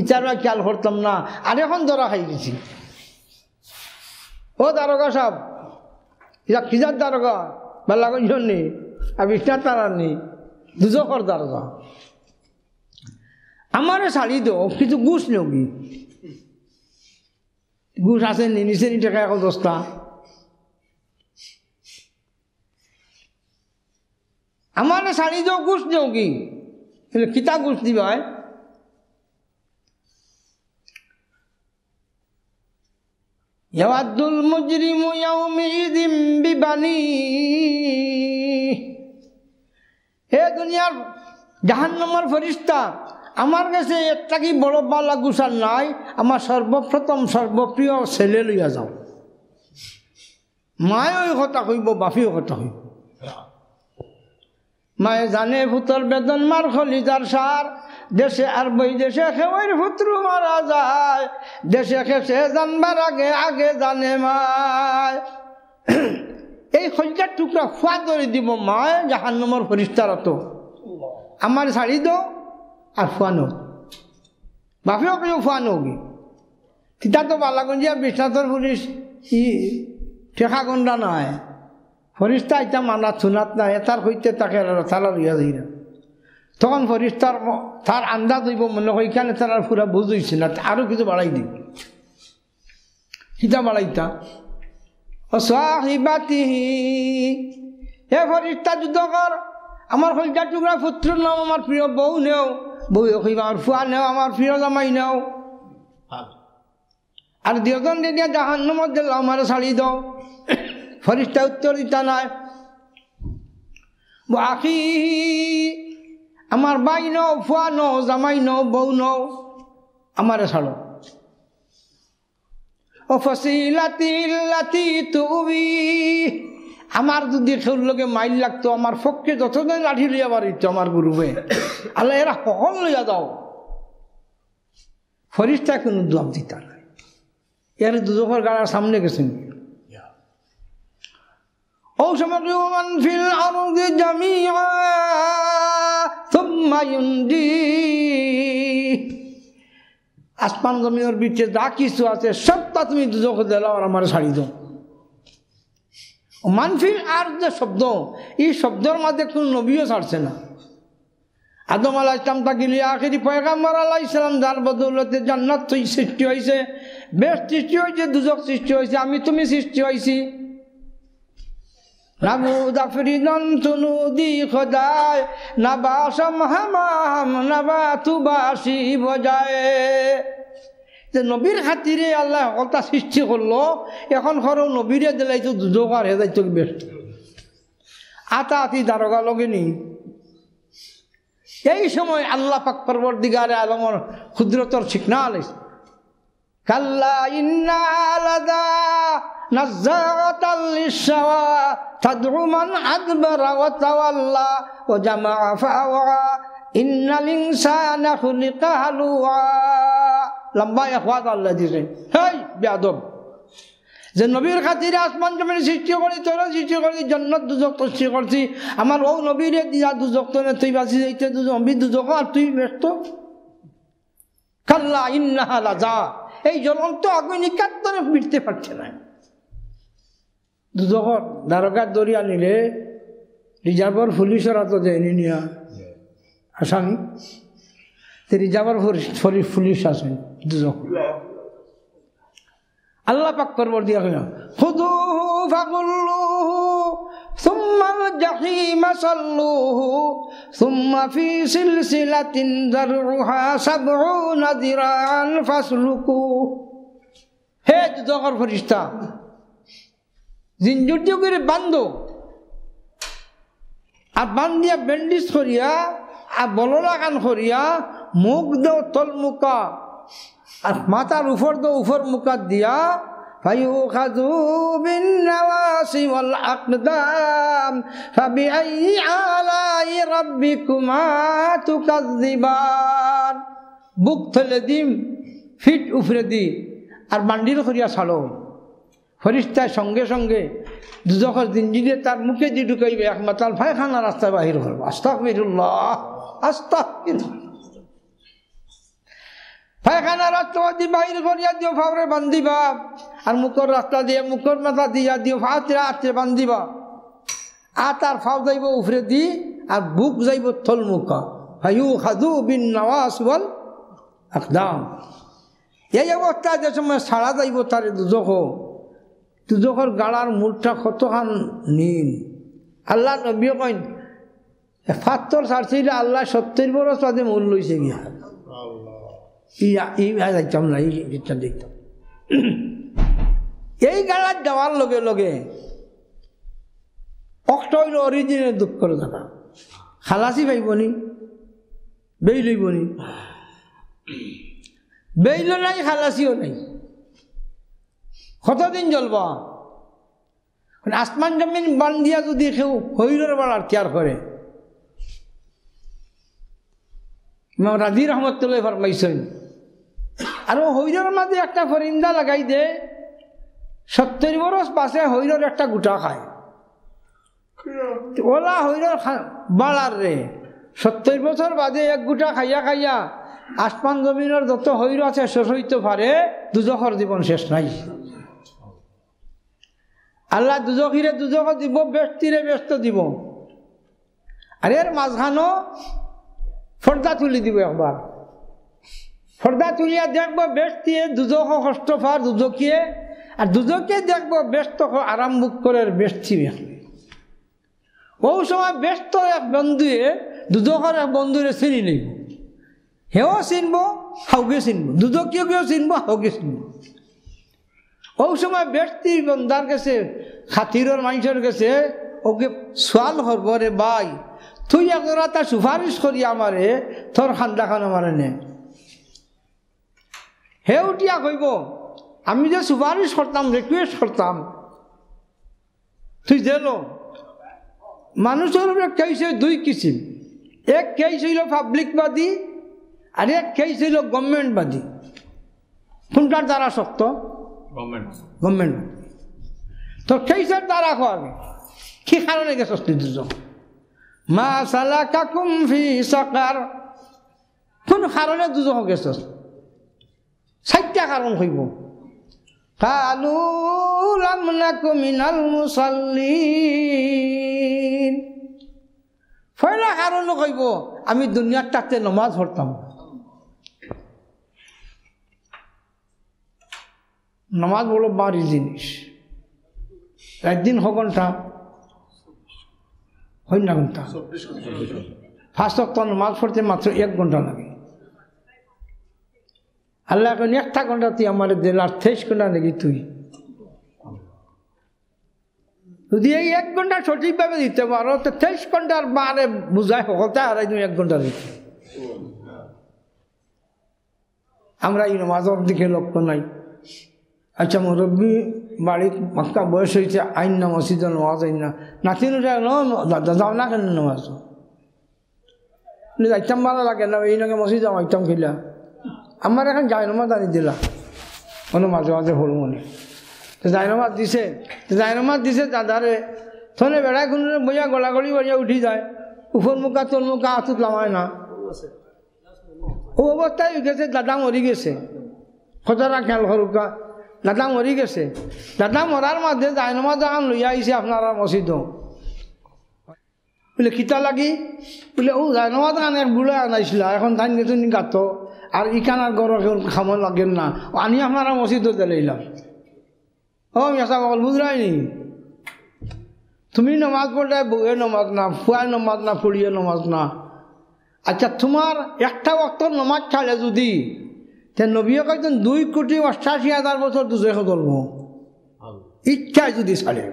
ইচ্ছারা খেয়াল করতাম না আর এখন ধরা খাই গেছি। ও দারোগা সাহেব ইয়া কিজার দারোগা বাল্লাগঞ্জ নেই আর বিষ্ণার তারা নেই দুজকর দারোগা আমার শাড়ি দো কিছু ঘুষ নেবি ঘুষ আছে নি নিচে নি টাকা এখন দশটা আমার শাড়ি দো ঘুষ নেবি কিতা ঘুষ দিবাই ইয়াদুল মুজরিমু ইয়াউমিদিন বিবানি এ দুনিয়ার জাহান্নামের ফেরেশতা আমার কাছে একটা কি বড় বালা গুসার নাই আমার সর্বপ্রথম সর্বপ্রিয় ছেলে লইয়া যাও মায় ওই কথা কইব বাপিও কথা হইব মায়ে জানে ভূতর বেদন মার খলি যার সার দেশে আর বই দেশে খেয়ের ভুত্রু মারা যায় দেশে খেসে জানবার আগে আগে জানে মায় এই খলিজার টুকরা খোয়া ধরে দিব মায় জাহান্নামের ফেরেশতারত আমার শাড়ি দাও আর ফুয়ানো বাপেও কেউ ফুয়ানো কি তিতা তো বালাগঞ্জিয়া বিশ্বনাথর পুলিশ ই ঠেকা গন্ডা নয় ফরিস্তা এটা মানা চুনাত নাই তার সৈতে তাকে তালা লইয়া যাই না তখন ফরিস্তার তার আন্দাজ হইব মনে হয় এখানে তার আর ফুরা বুঝ হইছে না আরও কিছু বাড়াই দিব সীতা বাড়াইতা অসহিবাতিহি এ ফরিস্তা যুদ্ধ কর আমার সৈতা টুকরা পুত্রের নাম আমার প্রিয় বউ নেও বউয়ে কইবা আর ফুয়া নেও আমার প্রিয় জামাই নেও আর দুজন দিনে জাহান্নামত গেল আমার শাড়ি দাও ফেরেশতা উত্তর দিতা নাই আখি আমার ভাই নও ফুয়া নও জামাই নও বউ নও আমার ছাড়ো ও ফসিলাতি লাতি তুবি আমার যদি খেউর লোকে মাইল লাগতো আমার ফককে যতদিন লাঠি লইয়া বাড়িত আমার গুরুবে আল্লাহ এরা সকল লইয়া যাও ফেরেশতা কোনো জবাব দিতা নাই এর দুজোখর গাড়ার সামনে গেছেন ও সামাদুমান ফিল আরদি জামিআ সুম্মা ইউনজি আসমান জমিনের বিচে যা কিছু আছে সবটা তুমি দুজোখে দিলাও আর আমার ছাড়ি দাও মানফিল আর যে শব্দ এই শব্দের মাঝে কোনো নবীও ছাড়ছে না আদম আলাইহিস সালাম তাকিলে আখিরি পয়গম্বর আলাইহিস সালাম যার বদৌলতে জান্নাত সৃষ্টি হয়েছে, বেশ সৃষ্টি হয়েছে, দুজক সৃষ্টি হয়েছে, আমি তুমি সৃষ্টি হয়েছি। যে নবীর খাতিরে আল্লাহ সকলটা সৃষ্টি করলো, এখন সরো নবীরে দিলাইছো দুজক আর হে যাইতো বেশ আতা আতি দারোগা লগে নি। এই সময় আল্লাহ পাক পরবর্তীকারে আলমর ক্ষুদ্রতর শিখনা আলাইছে কাল্লা ইন্না আলাদা নাযাতাল লিশাওয়া তাদউ মান আদবারা ওয়া তাওয়াল্লা ওয়া জামাআ ফাওয়া ইন্নাল ইনসানা খুলিকা হালুয়া। লম্বা ইখওয়াত আল্লাহ দিছে হেই বেয়াদব, যে নবীর খাতিরে আসমান জমিনে সৃষ্টি করি, তোরা সৃষ্টি করি, জান্নাত দুজক সৃষ্টি করছি, আমার ও নবীরে দিয়া দুজক তোরে তুই বাঁচি যাইতে নবী দুজক আর তুই ব্যস্ত। কাল্লা ইন্নাহা লাযা, এই জ্বলন্ত অগ্নি কাতরে মিটতে পারছে না। দুজক দারোগার দড়ি আনিলে রিজার্ভার পুলিশরা তো যায়নি নিয়া আসামি, রিজার্ভার পুলিশ আসেন দুজক। আল্লাহ পাক পরবর্তীকার কইয়া খুদুহু ফাগুল্লুহু সুম্মাল জাহিম সাল্লুহু সুম্মা ফি সিলসিলাতিন যারউহা সাবউনা যিরাআন ফাসলুকু। হে দুজকের ফেরেশতা, জিনজুর দিয়ে করে বাঁধো আর বান্ধিয়া ব্যান্ডিজ করিয়া আর বললা কান করিয়া মুখ দাও তলমুকা আর মাথার উপর তো উপর মুকাত দিয়া ফায়ুখাযু বিন-নাওয়াসি ওয়াল-আকদাম ফাবিআইয়ি আলাই রাব্বিকুমা তুকাযযিবান। বুক থলে দিম, ফিট উফরে দি আর মান্ডির করিয়া ছাড়ো। ফেরেশতার সঙ্গে সঙ্গে দুজখর জিঞ্জিরে তার মুখে দি ঢুকাইবে, এক মাতাল ফায়খানা রাস্তায় বাহির করবো। আস্তাগফিরুল্লাহ আস্তাগফিরুল্লাহ। পায়খানা রাস্তা দিয়ে বাহির করিয়া দিও, ফাওরে বান্ধিবা আর মুখর রাস্তা দিয়ে মুখর মাথা দিয়া দিও, ফাতরে আত্রে বান্ধিবা আর তার ফাও যাইব উফরে দি আর বুক যাইব থলমুখা ফায়ুখাযু বিন-নাওয়াসি ওয়াল-আকদাম। এই অবস্থায় যে সময় ছাড়া যাইব তারে দুজখ, দুজখর গাড়ার মূলটা কতখান নিন। আল্লাহ নবী কইন ফাত্তর সারছিল আল্লাহ সত্তর বরস বাদে মূল লইছে গিয়া। এই গাড়াত যাওয়ার লগে লগে অক্টইল অরিজিনে দুঃখ করে থাকা খালাসি পাইবনি, বেই লইবনি, বেইল নাই খালাসিও নাই। কতদিন জ্বলবা? আসমান জমিন বান্ধিয়া যদি কেউ হইলের বেড়ার কেয়ার করে। ইমাম রাজি রহমতুল্লাহ ফরমাইছেন আর হইরের মাঝে একটা ফরিন্দা লাগাই দে, সত্তর বরস পাশে হইরের একটা গুটা খায়। ওলা হইরের বাড়ার রে সত্তর বছর বাদে এক গুটা খাইয়া খাইয়া আসমান জমিনের যত হইর আছে শেষ হইতে পারে, দুজখর জীবন শেষ নাই। আল্লাহ দুজখিরে দুজখ দিব, ব্যস্তিরে ব্যস্ত দিব, আর এর মাঝখানো ফর্দা তুলি দিব। একবার ফর্দা তুলিয়া দেখবো ব্যস্তিয়ে দুজক কষ্ট পার দুজকিয়ে, আর দুজকে দেখবো ব্যস্ত আরাম বুক করে ব্যস্তি। বহু সময় ব্যস্ত এক বন্ধুয়ে দুজকের এক বন্ধুরে চিনি নিব, হেও চিনব হাউকে চিনব, দুজকীয়কেও চিনব হাউকে চিনব। বহু সময় ব্যস্তি বন্ধার গেছে খাতিরর মানুষের গেছে ওকে সোয়াল করবো, রে বাই তুই একজোড়া তার সুপারিশ করি আমারে তোর খান্দা খান আমারে নে। হে উঠিয়া কইব আমি যে সুপারিশ করতাম রিকুয়েস্ট করতাম তুই জেল। মানুষের কেস দুই কিসিম, এক কেস হইল পাবলিকবাদী আর এক কেস হইল গভর্নমেন্টবাদী। কোনটার দ্বারা শক্ত? গভর্নমেন্ট গভর্নমেন্টবাদী। তোর কেসের দ্বারা খাওয়াবে কি কারণে গেছ তুই দুজন? মা সালাকাকুম ফি সাকার, কোন কারণে দুজক গেছ? চারটা কারণ হইব। কালু লাম নাকু মিনাল মুসাল্লিন, ফয়লা কারণ হইব আমি দুনিয়ার টাকতে নমাজ পড়তাম, নমাজ বলো বাড়ি জিনিস, একদিন হ ঘন্টা হয় না ঘন্টা, ফার্স্ট অক্ত নমাজ পড়তে মাত্র এক ঘন্টা লাগে। আল্লাহ এখন একটা ঘন্টা তুই আমার দিল, আর তেইশ ঘন্টা নাকি তুই যদি এই এক ঘন্টা সঠিকভাবে দিতে পারো তো তেইশ ঘন্টার বারে বোঝায় হতে আর তুমি এক ঘন্টা দিতে। আমরা এই নমাজের দিকে লক্ষ্য নাই। আচ্ছা মুরব্বী বাড়ির মক্কা বয়স হয়েছে, আইন না মসজিদ নমাজ আইন না, নাতিন যাও না কেন নমাজ আইতাম ভালো লাগে না, এই নাকি মসজিদ যাও আইতাম খেলা আমার এখন যাই নমাজ আনি দিলা কোনো মাঝে মাঝে হল মনে জায়নমাজ দিছে, জায়নমাজ দিছে দাদারে থনে বেড়ায় কোন বইয়া গলাগলি বইয়া উঠি যায়, উপর মুখা তোর মুখা আতুত লামায় না, ও অবস্থায় গেছে দাদা মরি গেছে। খোদারা খেয়াল করুকা দাদা মরি গেছে, দাদা মরার মাঝে জায়নমাজ যখন লইয়া আইছে আপনারা মসজিদ বলে কিতা লাগি বলে ও জায়নমাজ খান এক বুড়া আনাইছিল, এখন ধান গেছে গাত আর ইখান আর গরম খাম লাগেন না, আনি আপনারা মসজিদ দিলাম। ও মেসা বল বুঝলাইনি তুমি নমাজ পড়লে বউয়ের নমাজ না, ফুয়ার নমাজ না, ফুড়িয়ে নমাজ না। আচ্ছা তোমার একটা অক্ত নমাজ ছাড়ে যদি নবীও কয়েকজন দুই কোটি অষ্টাশি হাজার বছর দুশো ধরব ইচ্ছায় যদি ছাড়ে,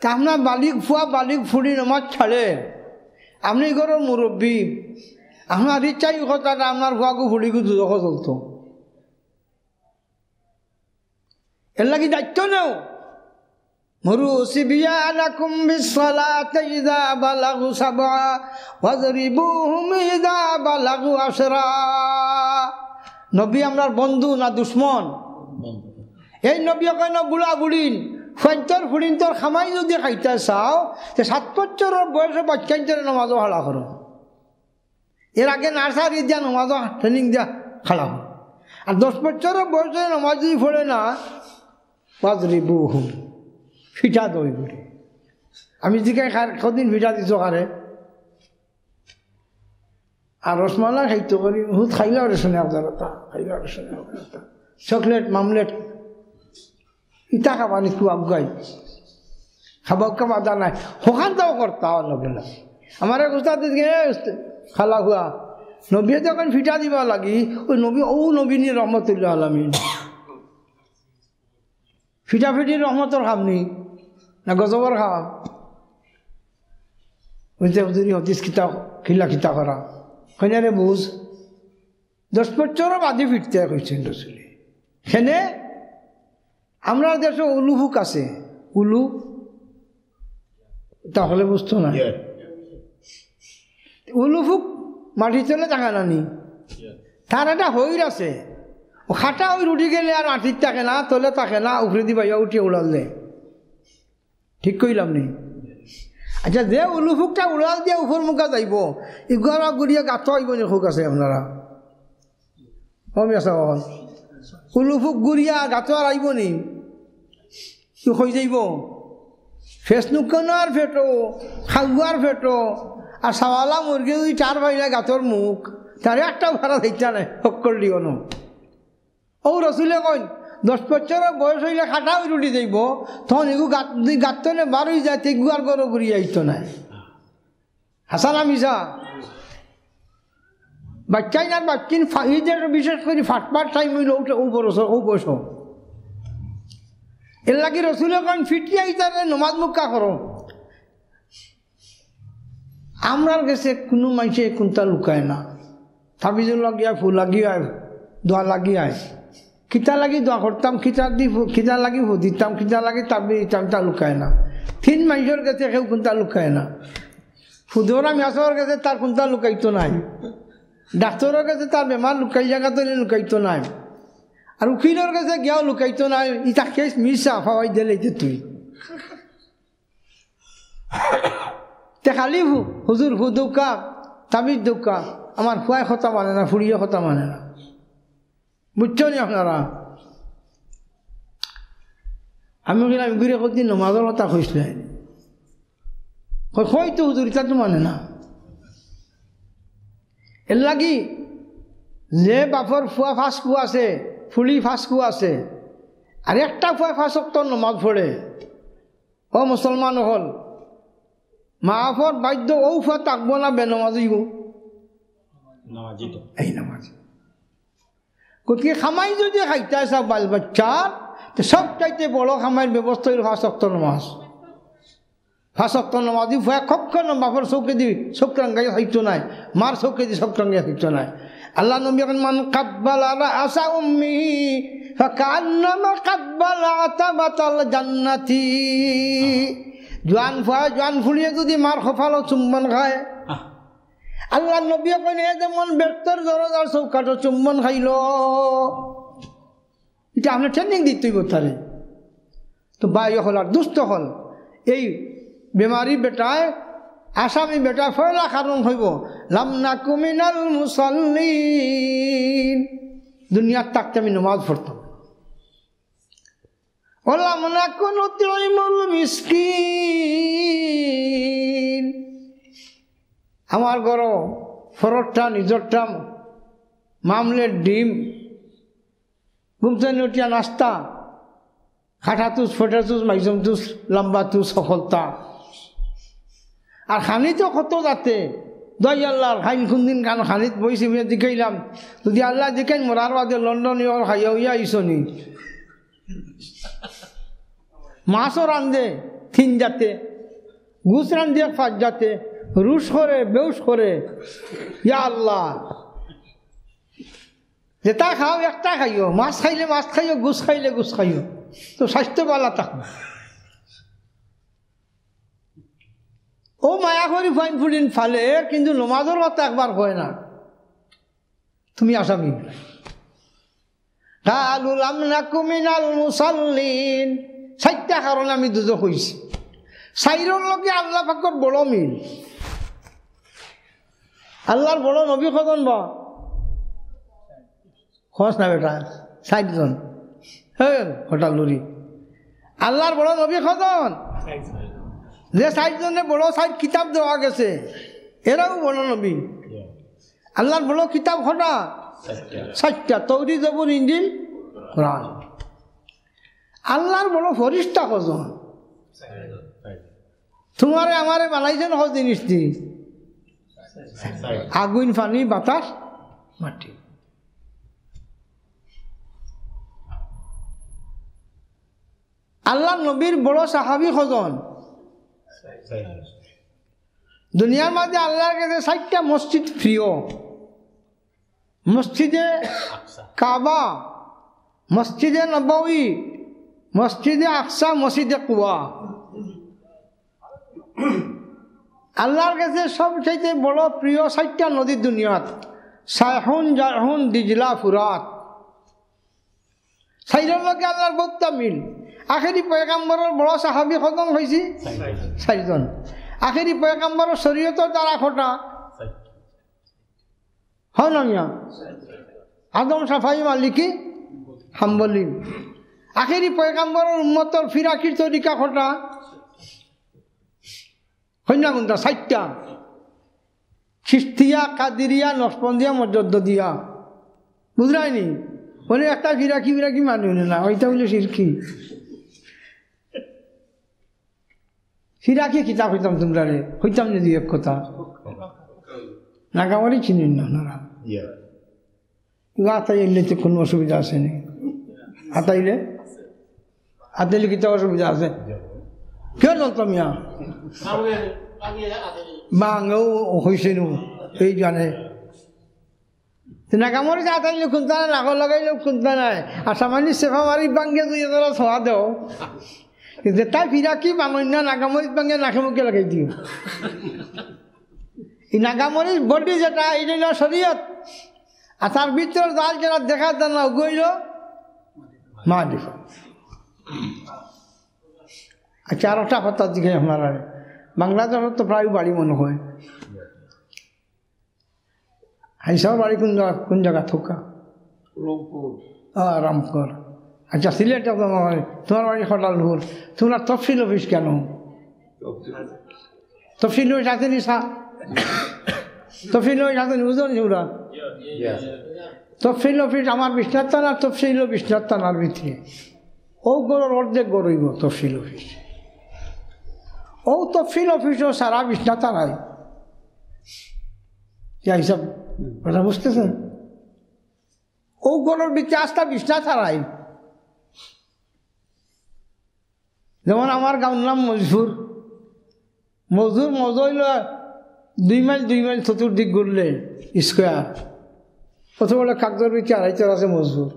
তা আপনার বালিক ফুয়া বালিক ফুড়ি নমাজ ছাড়ে, আপনি ঘরের মুরব্বী, আপনার ইচ্ছাই কথাটা আপনার ফুয়াকে ফুড়িকে দুশো চলত, এর লাগে দায়িত্ব নাও। মুরুসিবিয়ালাকুম বিসসালাতি ইযা বালাগু সাবআ ওয়াজরিবুহুম ইযা বালাগু আশরা। নবী আমরার বন্ধু না দুশ্মন? এই নবী কেন বুলা বুড়িন ফাইন্তর ফুড়িন তোর খামাই যদি খাইতে চাও যে সাত বছরের বয়সে বাচ্চাইতে নমাজও খালা করো, এর আগে নার্সারি দিয়া নমাজও ট্রেনিং দিয়া খালা করো, আর দশ বছরের বয়সে নমাজ যদি ফোড়ে না বাজরি বহু ফিটা দই বুড়ি। আমি জিকাই খার কদিন ফিটা দিছ কারে আর রসমালা খাইতে করি হুত খাইলা রেশনে আবদারতা খাইলা রেশনে আবদারতা চকলেট মামলেট ইটা খাবা নি তু আবগাই খাবা খাবা দা নাই হোখান তাও করতা নবী না আমার উস্তাদ খালা হুয়া নবী যখন ফিটা দিবা লাগি ওই নবী ও নবী নি রহমতুল্লাহ আলামিন ফিটাফিটি রহমতর খামনি না গজবর খাম বুঝতে বুঝি হতিস খিতা খিলা খিতা করা কইনারে বুঝ দশ বছরও বাদি ফিটতে কইছেন রসুলি। সেনে আমরা দেশে উলু হুক আছে, উলু তাহলে বুঝতো না, উলু হুক মাটি চলে থাকা নানি তার একটা হইর আছে, ও খাটা ওই রুটি গেলে আর আঁটির থাকে না, তোলে থাকে না, উফরে দি ভাইয়া উঠিয়ে উড়াল দেয়, ঠিক কইলাম নি? আচ্ছা যে উলুফুকটা উড়াল দিয়ে উফর মুখা যাইব ইগরা গুড়িয়ে গাত আইব নি হুক আছে আপনারা কমিয়াছা বল উলুফুক গুড়িয়া গাত আর আইব নি হয়ে যাইব ফেস নুকনো আর ফেটো খাগুয়ার ফেটো আর সাওয়ালা মুরগি দুই চার ভাইলা গাতর মুখ তার একটা ভাড়া দিচ্ছে না হকল দিও না। ও রসুলে কই দশ বছরের বয়স হইলে খাটা ওই রুটি যাইব তখন এগু গাত গাত নে বার হয়ে যায় তেগু আর গরো ঘুরিয়ে আইত না হাসানা মিশা বাচ্চাই না বাচ্চিন ফাঁদের বিশেষ করে ফাটপাট টাইম হইল ও বরস ও বয়স এর লাগে রসুলে কন ফিটি আইতারে নমাজ মুক্কা করো। আমরার কাছে কোনো মানুষে কোনটা লুকায় না, তাবিজুল লাগিয়া ফুল লাগিয়া দোয়া লাগি আয় খিতা লাগি দোয়া করতাম, খিতা দি খিতা লাগি ভো দিতাম, খিতা লাগি তাবি দিতাম, তা লুকায় না। ফিন মানুষের কাছে কেউ কোনটা লুকায় না, ফুদরা মেসর কাছে তার কোনটা লুকাইতো নাই, ডাক্তারের কাছে তার বেমার লুকাই জায়গাতে লুকাইতো নাই, আর উকিলের কাছে গিয়েও লুকাইতো নাই ইটা কেস মিশা ফাওয়াই দিলে তুই তে খালি হুজুর হু দৌকা তাবিজ দৌকা আমার খুয়াই কথা মানে না, ফুড়িয়ে কথা মানে না, বুঝছো নি আপনারা? আমি কিনা ঘুরে কদিন নমাজের কথা কইসলে হয়তো হুজুর তা তো মানে না এল্লাগি যে বাফর ফুয়া ফাঁস কুয়া আছে, ফুলি ফাঁস কুয়া আছে, আর একটা ফুয়া ফাঁসক্ত নমাজ পড়ে। ও মুসলমান হল মাফর বাধ্য ও ফুয়া তাকব না বেনমাজি গো এই নামাজ। গতিকে খামাই যদি খাইতে আসা বাল বাচ্চার, তো সব চাইতে বড় খামাইয়ের ব্যবস্থা হল ফাঁসক্ত নমাজ। ফাঁসক্ত নমাজি ফুয়া কক্ষণ বাফর চৌকে দি চক্রাঙ্গাই খাইতো নাই, মার চৌকে দি চক্রাঙ্গাই খাইতো নাই। আল্লাহ নবী এখন মান কাব্বালা রাসা উম্মি ফাকান্নামা কাব্বালা আতাবাতাল জান্নাতি। জোয়ান ফুয়া জোয়ান ফুলিয়ে যদি মার খফালো চুম্বন খায়, আল্লাহ নবী কইন এ যেমন ব্যক্তর দরজার চৌকাটো চুম্বন খাইল। এটা আমরা ট্রেনিং দিতেই বোধারে। তো বাই হল আর দুস্থ হল এই বেমারি বেটায় আসামি বেটা ফয়লা কারণ হইব লামনা কুমিনাল মুসল্লিন। দুনিয়ার তাকতে আমি নমাজ পড়তাম। ওলামনা কুনু তুইমুল মিসকিন। আমার ঘর ফরটটা নিজরটা মামলের ডিম ঘুমচানি উঠিয়া নাস্তা খাঠা তুস ফোটা তুস মাইজম তুস লম্বা তুস সফলতা আর খানিত কত যাতে দই আল্লাহর খাইন খুনদিন কারণ খানিত বইছি জিকাইলাম যদি আল্লাহ জিকাইন মরার বাদে লন্ডন ইয়র খাইয়া হইয়া আইসনি মাছও রান্ধে থিন যাতে, ঘুষ রান্ধে ফাঁস যাতে, রুশ করে বেউস করে। ইয়া আল্লাহ যেটা খাও একটা খাইও, মাছ খাইলে মাছ খাইও, ঘুষ খাইলে ঘুষ খাইও, তো স্বাস্থ্য পালা থাকবে। ও মায়া করি ফাইন ফুলিন ফালে কিন্তু নমাজের কথা একবার হয় না। তুমি আসামি মুসাল্লিন চারটা কারণে আমি দুজো কইছি। চাইরোর লগে আল্লাহ পাকর বড় মিল। আল্লাহর বড় নবী কজন বা খস না বেটা ষাটজন হ্যাঁ হঠাৎ লুরি। আল্লাহর বড় নবী কজন, যে সাইডজনে বড় সাইড কিতাব দেওয়া গেছে এরাও বড় নবী। আল্লাহর বড় কিতাব হটা সাতটা তৌরি জবুর ইঞ্জিল কোরআন। আল্লাহর বড় ফরিস্তা কজন, তোমারে আমারে বানাইছেন সজ জিনিস দি আগুন পানি বাতাস মাটি। আল্লাহ নবীর বড় সাহাবি কজন। দুনিয়ার মাঝে আল্লাহর কাছে ষাটটা মসজিদ প্রিয়, মসজিদে কাবা, মসজিদে নববী, মসজিদে আকসা, মসজিদে কুবা। আল্লাহর কাছে সবচাইতে বড় প্রিয় ষাটটা নদী দুনিয়াত, সাইহুন, জারহুন, দিজলা, ফুরাত। সাইরের লোকে আল্লাহর বত্তা মিল। আখেরি পয়গাম্বরের বড় সাহাবি খতম হয়েছি চারিজন। আখেরি পয়গাম্বরের শরীয়তের দ্বারা খোটা হয় না আদম সাফাই মালিকি হাম্বলি। আখেরি পয়গাম্বরের উম্মতর ফিরাকির তরিকা খোটা হয় না কোনটা চারটা খিস্তিয়া, কাদিরিয়া, নসপন্দিয়া, মজদ্দদিয়া। বুঝলাইনি বলে একটা ফিরাকি ফিরাকি মানুষ না, ওইটা হইলে সিরকি। ফিরাকি কিতাব হইতাম তোমরা রে হইতাম যদি এক কথা নাগামারি চিনি না আতাইলে তো কোনো অসুবিধা আছে নি। আতাইলে আতাইলে কিতাব অসুবিধা আছে কে জানতাম ইয়া বাঙাও হয়েছে নো এই জানে নাগামরি যে আতাইলে খুঁজতা নাই, নাগর লাগাইলেও খুঁজতা নাই। আর সামান্য সেফা মারি বাঙ্গে যদি তারা ছোঁয়া দেও যেটা ফিরাকি বাঙন্য নাগামরিত বাঙ্গে নাকে মুখে লাগাই দিও। এই নাগামরির বডি যেটা এটা হলো শরীয়ত, আর তার ভিতর জাল যারা দেখা যায় না গইল মা দিল। আচ্ছা আরোটা কথা দিকে আপনারা বাংলাদেশ তো প্রায় বাড়ি মনে হয় হাইসার বাড়ি কোন জায়গা কোন জায়গা থোকা রংপুর হ্যাঁ রামপুর। আচ্ছা সিলেটে তোমার তোমার বাড়ি হঠালপুর। তোমার তফসিল অফিস কেন? তফসিল অফিস আছে নি Tafsil is not the Yes. Tafsil of it, Amar Vishnatana, Tafsil of Vishnatana with you. Oh, Goro or the Gorigo, Tafsil of it. Oh, Tafsil of it was Sarah Vishnatana. Yeah, he's a Ramuskasan. Oh, Goro Bichasta Vishnatana. যেমন আমার গাঁর নাম মজুর মজুর মজইল দুই mile দুই mile চতুর্দিক ঘুরলে square প্রথম হলো কাকজর বিচে আড়াই চার আছে মজুর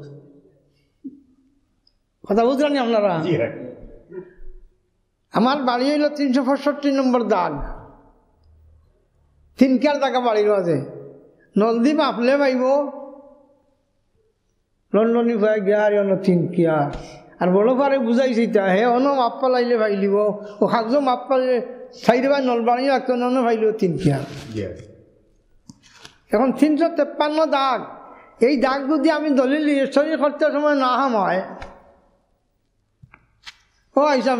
কথা বুঝলেন আপনারা আমার বাড়ি হইল তিনশো পঁয়ষট্টি নম্বর দাগ তিনকার জায়গা বাড়ির মাঝে নন্দী মাপলে পাইব লন্ডনী ভাই গিয়ার অন্য তিনকিয়ার আর বড় পারে বুঝাইছি তা হে অনো মাপপা লাইলে ভাইলিব ও খাকজো মাপপা সাইরবা নলবানি আকন অনো ভাইলো তিন কিয়া এখন তিনশো তেপ্পান্ন দাগ এই দাগ যদি আমি দলিল সই করতে সময় না হয় ও হিসাব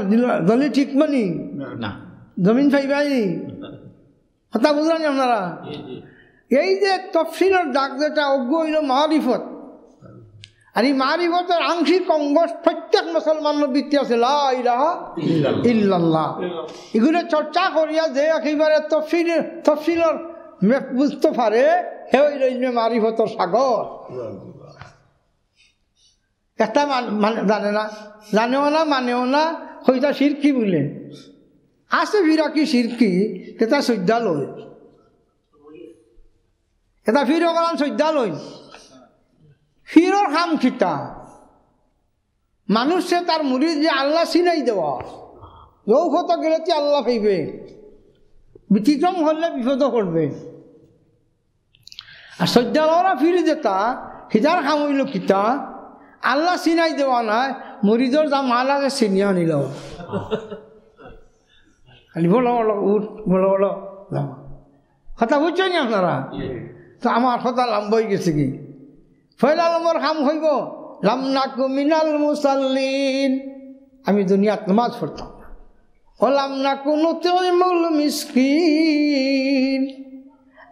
দলিল ঠিক মানি না জমিন পাইবাই কথা বুঝলেন আপনারা এই যে তাফসীরের দাগ যেটা অজ্ঞ হইল মারিফত আর এই মারিফতের আংশিক অঙ্গ প্রত্যেক মুসলমানের বৃত্তি আছে লা ইলাহা ইল্লাল্লাহ এগুলো চর্চা করিয়া যে একেবারে তাফসীর তাফসীরের বুঝতে পারে হে ওই ইলমে মারিফতের সাগর এটা জানে না জানেও না মানেও না হইতা শিরকি বলে আছে বিরাকি শিরকি এটা সজ্জা লয় এটা ফিরও করান সজ্জা লয় ফিরর হাম খিতা মানুষে তার মুরিদ যে আল্লাহ চিনাই দেওয়া যৌখত গেলে তে আল্লাহ পাইবে বিতিক্রম হলে বিপদ করবে আর সজ্জালরা ফিরে যেতা হিজার হাম হইল খিতা আল্লাহ চিনাই দেওয়া না মুরিদর যা মাল আছে চিনিয়া নিল খালি বলো বলো উঠ বলো বলো কথা বুঝছেন আপনারা তো আমার কথা লম্ব হয়ে গেছে কি ফয়লা নম্বর হাম হইব লামনাকু মিনাল মুসাল্লিন আমি দুনিয়াত নামাজ পড়তাম ও লামনাকু নুতিউল মিসকিন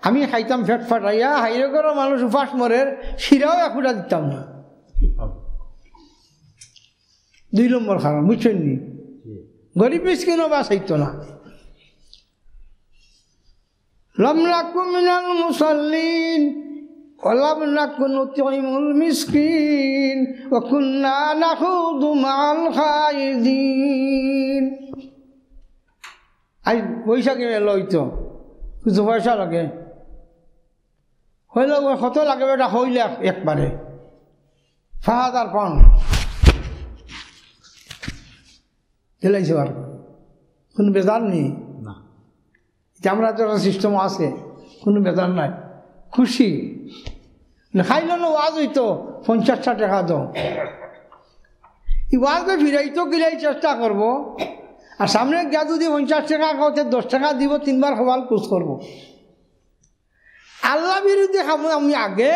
আমি খাইতাম ফেট ফাটাইয়া হাইরে করে মানুষ উপাস মরে শিরাও একুটা দিতাম না দুই নম্বর খারাপ বুঝছেন নি গরিব মিসকিনও বাঁচাইত না লামনাকু মিনাল মুসাল্লিন বৈশাখী মেল হইতো কিছু পয়সা লাগে হইলে কত লাগে বেটা হইলে একবারে ফাহাদার পান খেলাইছে আর কোনো বেজার নেই না আমরা তো একটা সিস্টেম আছে কোনো বেজার নাই খুশি খাইল না ওয়াজ হইতো পঞ্চাশটা টাকা দাও এই ওয়াজে ফিরাইতো গেলে চেষ্টা করবো আর সামনে গিয়া যদি পঞ্চাশ টাকা খাওয়াতে দশ টাকা দিব তিনবার সবাল কুচ করবো আল্লাহ বিরুদ্ধে খামো আমি আগে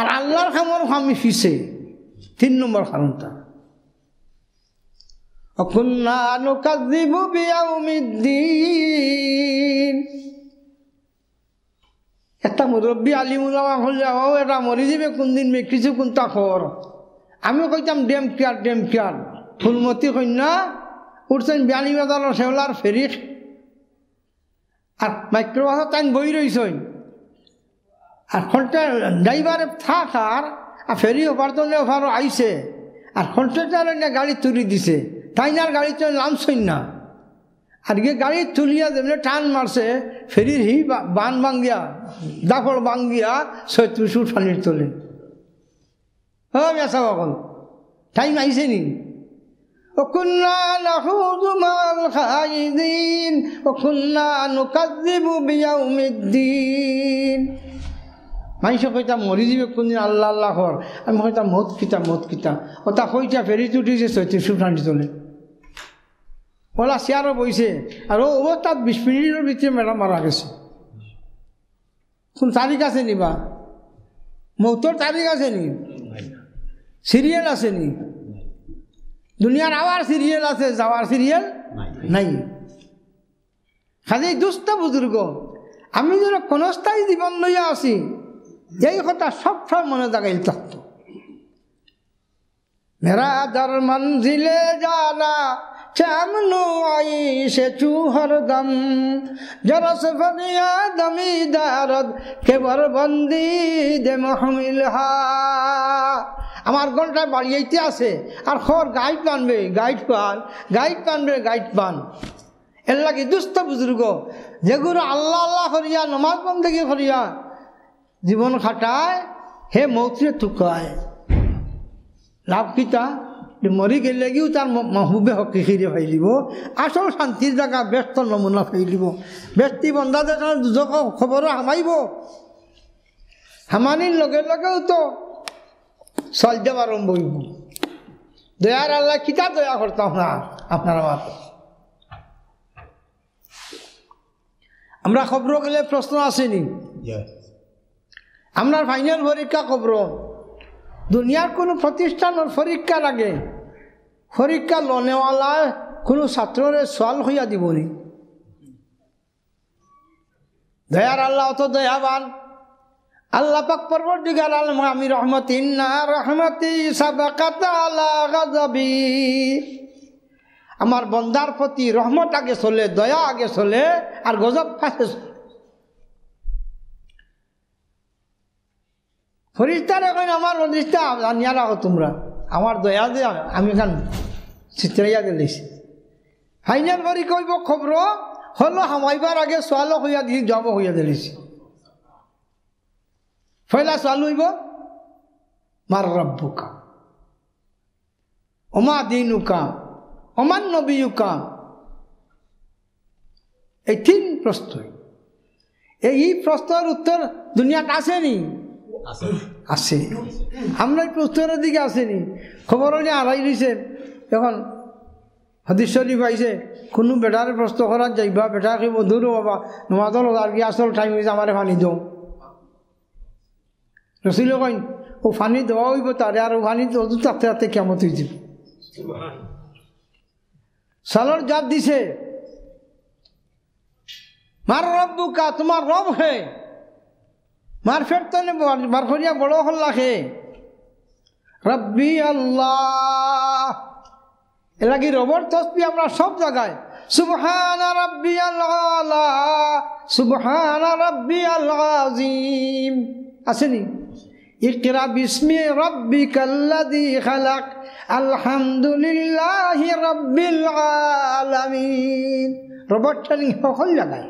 আর আল্লাহর খামোর আমি ফিসে তিন নম্বর খামটা অকুন্না নুকাযযিবু বিয়াউমিদ্দিন একটা মুরব্বী আলিমুলামা হলে ও এটা মরি যাবে কোনদিন মে কিছু কোনটা খর আমিও কইতাম ডেম কিয়ার ডেম কিয়ার ফুলমতি কন্যা উঠছেন বিয়ালি বাজারের শেওলার ফেরিক আর মাইক্রোবাসের টাইম বই রইছেন আর ঘন্টা ড্রাইভারে থাক আর ফেরি ওভার জন্য ওভারও আইছে আর ঘন্টাটার গাড়ি তুলি দিছে তাই না গাড়ি তো নামছেন না আর গিয়ে গাড়ি তুলিয়া যেমনি টান মারছে ফেরির হি বান ভাঙ্গিয়া দাফড় ভাঙ্গিয়া সৈত উসু ঠানির তোলে ও মেসা কখন টাইম আইসে নি ও কুন্না নাহুযু মাল খায়দিন ও কুন্না নুকাযযিবু বিয়াউমিদ্দিন মানুষ কইতা মরি যাবে কোনদিন আল্লাহ আল্লাহ কর আমি কইতা মত কিতা মত কিতা ওটা কইতা ফেরি উঠিছে সৈত উসু ঠানির তোলে ওলা চেয়ারও বইছে আর ও তাত বিশ মিনিটের ভিতরে মেলা মারা গেছে কোন তারিখ আছে নি বা মৌতর তারিখ আছে নি সিরিয়াল আছে নি দুনিয়ার আবার সিরিয়াল আছে যাওয়ার সিরিয়াল নাই খালি দুষ্ট বুজুর্গ আমি যেন ক্ষণস্থায়ী জীবন লইয়া আছি, এই কথা সবসময় মনে জাগাইল থাকত। মেরা দর মঞ্জিলে জানা চামনু আইশে চুহরদম জরস ফরিয়া দমি দারদ কেবর বন্দি দে মহমিল হা। আমার গলটা বাড়িয়েইতে আছে আর খর গাইড পানবে গাইড পান গাইড পানবে গাইড পান। এর লাগে দুস্থ বুজুর্গ যেগুলো আল্লাহ আল্লাহ করিয়া নমাজ বন্দেগি করিয়া জীবন খাটায় হে মৌত্রে থুকায় লাভ কিতা। মরি গেলে গিয়েও তার মাহবুবে হকি খিরে ফাইলিব, আসল শান্তির জায়গা ব্যস্ত নমুনা ফাইলিব, ব্যস্তি বন্ধাদের দুজক খবরও হামাইব। হামানির লগে লগেও তো চল যাব আরম্ভ হইব। দয়ার আল্লাহ কিতা দয়া করতাম না আপনার আমার। আমরা খবর গেলে প্রশ্ন আসেনি, আপনার ফাইনাল পরীক্ষা খবর দুনিয়ার কোনো প্রতিষ্ঠানের পরীক্ষা লাগে পরীক্ষা লনেওয়ালা কোনো ছাত্ররে সোয়াল হইয়া দিব নি। দয়ার আল্লাহ অত দয়াবান আল্লাহ পাক পরবর্তীকার আলম আমি রহমতি না রহমতি সাবাকাত আলা গাযাবি। আমার বন্দার প্রতি রহমত আগে চলে, দয়া আগে চলে, আর গজব ফাঁসে চলে। ফরিস্তার এখন আমার ফরিস্তা জানিয়া রাখো তোমরা, আমার দয়া যে আমি এখান চিত্রাইয়া দিয়েছি। ফাইনাল ভরি কইব খবর হলো হামাইবার আগে সোয়ালও হইয়া দিয়েছি, জব হইয়া দিয়েছি। ফয়লা সোয়াল হইব মার রব্বুকা, ওমা দিনুকা, ওমান নবীকা, এই তিন প্রশ্ন। এই প্রশ্নের উত্তর দুনিয়াটা আসেনি, আসে আমরা এই প্রশ্নের দিকে আসেনি। খবর হলে আড়াই দিয়েছে এখন হাদিস শরীফ আইছে কোনো বেটার প্রশ্ন করার যাইবা বেটাকে বন্ধু রো বাবা নমাজল আর কি আসল টাইম হয়েছে আমারে ফানি দৌ রসিল কইন ও ফানি দেওয়া হইব তারে আর ও ফানি তাতে তাতে কেমন হয়েছে সালর জাত দিছে মার রব্বুকা তোমার রব হে। মারফের তো মারফরিয়া বড় হল্লা খে রব্বি আল্লাহ, এলা কি রবর তসবি আমরা সব জায়গায় সুবহান রাব্বিয়াল আলা সুবহান রাব্বিয়াল আযীম আসেনি। ইকরা বিসমি রাব্বিকাল্লাযী খালাক আলহামদুলিল্লাহি রাব্বিল আলামিন রবর ট্রেনিং সকল জায়গায়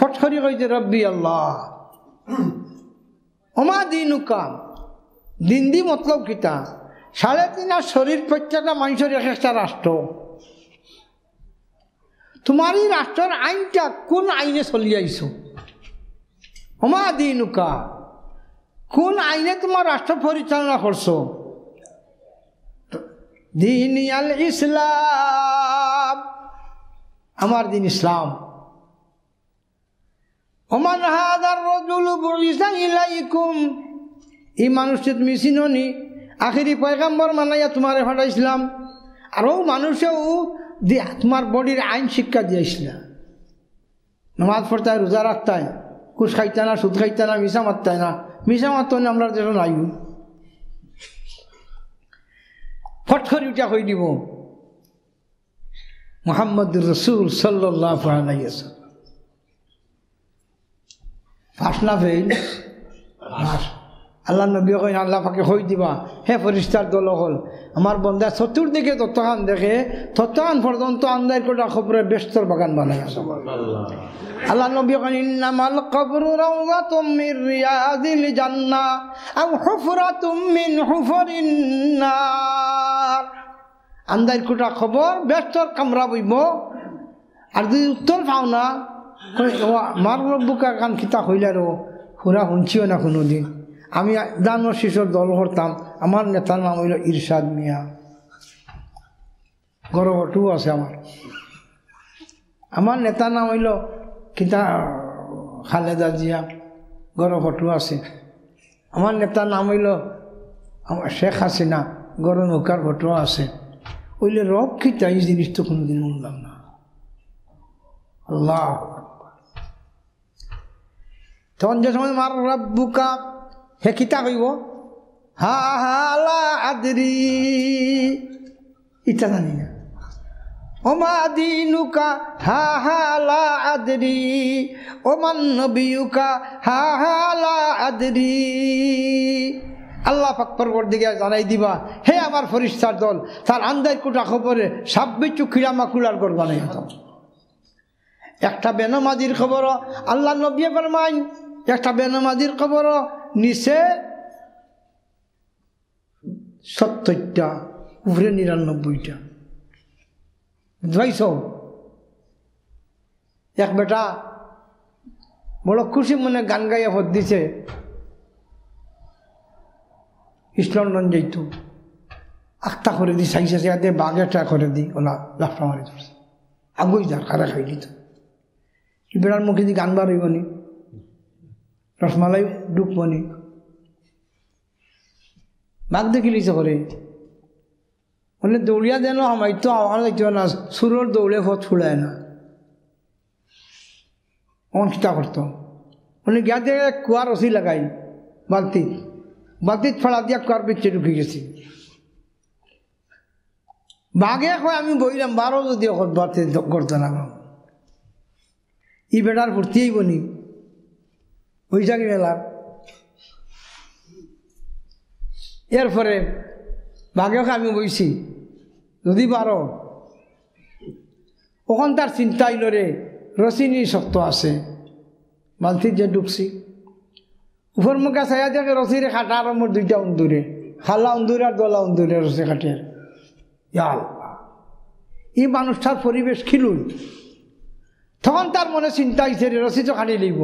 ফটখরি কইছে রব্বি আল্লাহ। ওমা দিনুকা দিন দি মতলব কিতা, সাড়ে তিন আর শরীর প্রত্যেকটা মানুষের এক একটা রাষ্ট্র, তোমারই রাষ্ট্রের আইনটা কোন আইনে চলিয়াইছ। ওমা দিনুকা কোন আইনে তোমার রাষ্ট্র পরিচালনা করছ। দিন আল ইসলাম আমার দিন ইসলাম। ওমান হাদার রাজুল বুইসা ইলাইকুম এই মানুষকে তুমি চিননি, আখিরি পয়গাম্বর মানাইয়া তোমারে হটাইছিলাম, আর ও মানুষেও তোমার বডির আইন শিক্ষা দিয়েছিল, নামাজ পড়তায়, রোজা রাখতায়, কুশ খাইতে না, সুদ খাইতে না, মিশা মারতায় না, মিশা মারত না আমরা যেন নাই ফটখরি উঠা হয়ে দিব মুহাম্মদুর রাসূল সাল্লাল্লাহু আলাইহি ওয়াসাল্লাম। ফাঁস না ফেল আল্লাহ নবী কই আল্লাহ পাকে হই দিবা হে ফরিস্তার দল হল আমার বন্ধা চতুর্দিকে ততক্ষণ দেখে ততক্ষণ পর্যন্ত আন্দার কোটা খবরে ব্যস্তর বাগান বানায়। আল্লাহ নবী কই ইন্নামাল কবরু রাওয়াতুম মির রিয়াদিল জান্নাহ আও হুফরাতুম মিন হুফরিন নার। আন্দার কোটা খবর ব্যস্তর কামরা বইব, আর যদি উত্তর পাও না মার রব্বুকা কান খিতা হইলারও হুরা শুনছিও না কোনো দিন। আমি দানোর শিশুর দল করতাম, আমার নেতার নাম হইল ইরশাদ মিয়া, গর্বটুও আছে আমার। আমার নেতার নাম হইল খিতা খালেদা জিয়া, গর্বটু আছে। আমার নেতার নাম হইল শেখ হাসিনা, গর নৌকার ঘটু আছে। ওইলে রব খিতা এই জিনিস তো কোনোদিন বললাম না। আল্লাহ তখন যে সময় মার রব্বুকা হে কিতা কইব, হা হালা আদরি ইটা জানি না, ওমা দিনুকা হা হালা আদরি, ওমান নবিউকা হা হালা আদরি। আল্লাহ পাকপরবর দিকে জানাই দিবা, হে আমার ফরিস্তার দল, তার আন্দাজ কোটা খবরে সাব্বিশ চুকিরা মাকুলার করবা নাই। একটা বেনামাজির খবর আল্লাহ নবী ফরমান, একটা বেনামাজির খবর নিচে সত্তরটা উপরে নিরানব্বইটা। বুঝবাইছ? এক বেটা বড় খুশি মনে গান গাইয়া ভোট দিছে, ইস্টলন্ডন যেত আখটা করে দি সাইসে সাথে বাঘেটা করে দিই, ওলা লাফটা মারি ধরছে আগুই যার কারা খাই দিত। বেড়ার মুখে দিয়ে গান বার হইবনি, রসমালাই ডুববনি, বাঘ দেখিলি করে বলে দৌড়িয়া দেন আমার তো আমার দেখতে না, সুরোর দৌড়ে ভোট ফুড়ায় না, অংশটা করতো বলে গিয়া দিয়ে কুয়ার রসি লাগাই বালতি, বালতি ফাড়া দিয়া কুয়ার পিছিয়ে ঢুকে গেছি। বাঘে কয় আমি বইলাম বারো যদি বাড়তে করতো না, ই বেটার ভর্তিই বনি ওই চাকরি মেলার। এরপরে বাঘেকে আমি বইছি যদি পারো, ওখান তার চিন্তাই লড়ে রসিনী শক্ত আছে, বালতির যে ডুবছি উপর মুখে ছায়া দেখে রসিরে খাটা আর মোট দুইটা উন্দুরে, খালা উন্দুরে আর দোলা উন্দুরে রসি খাটিয়ার। এই মানুষটার পরিবেশ খিলুই। তখন তার মনে চিন্তা হয়েছে রে রসি তো খাটি লিব,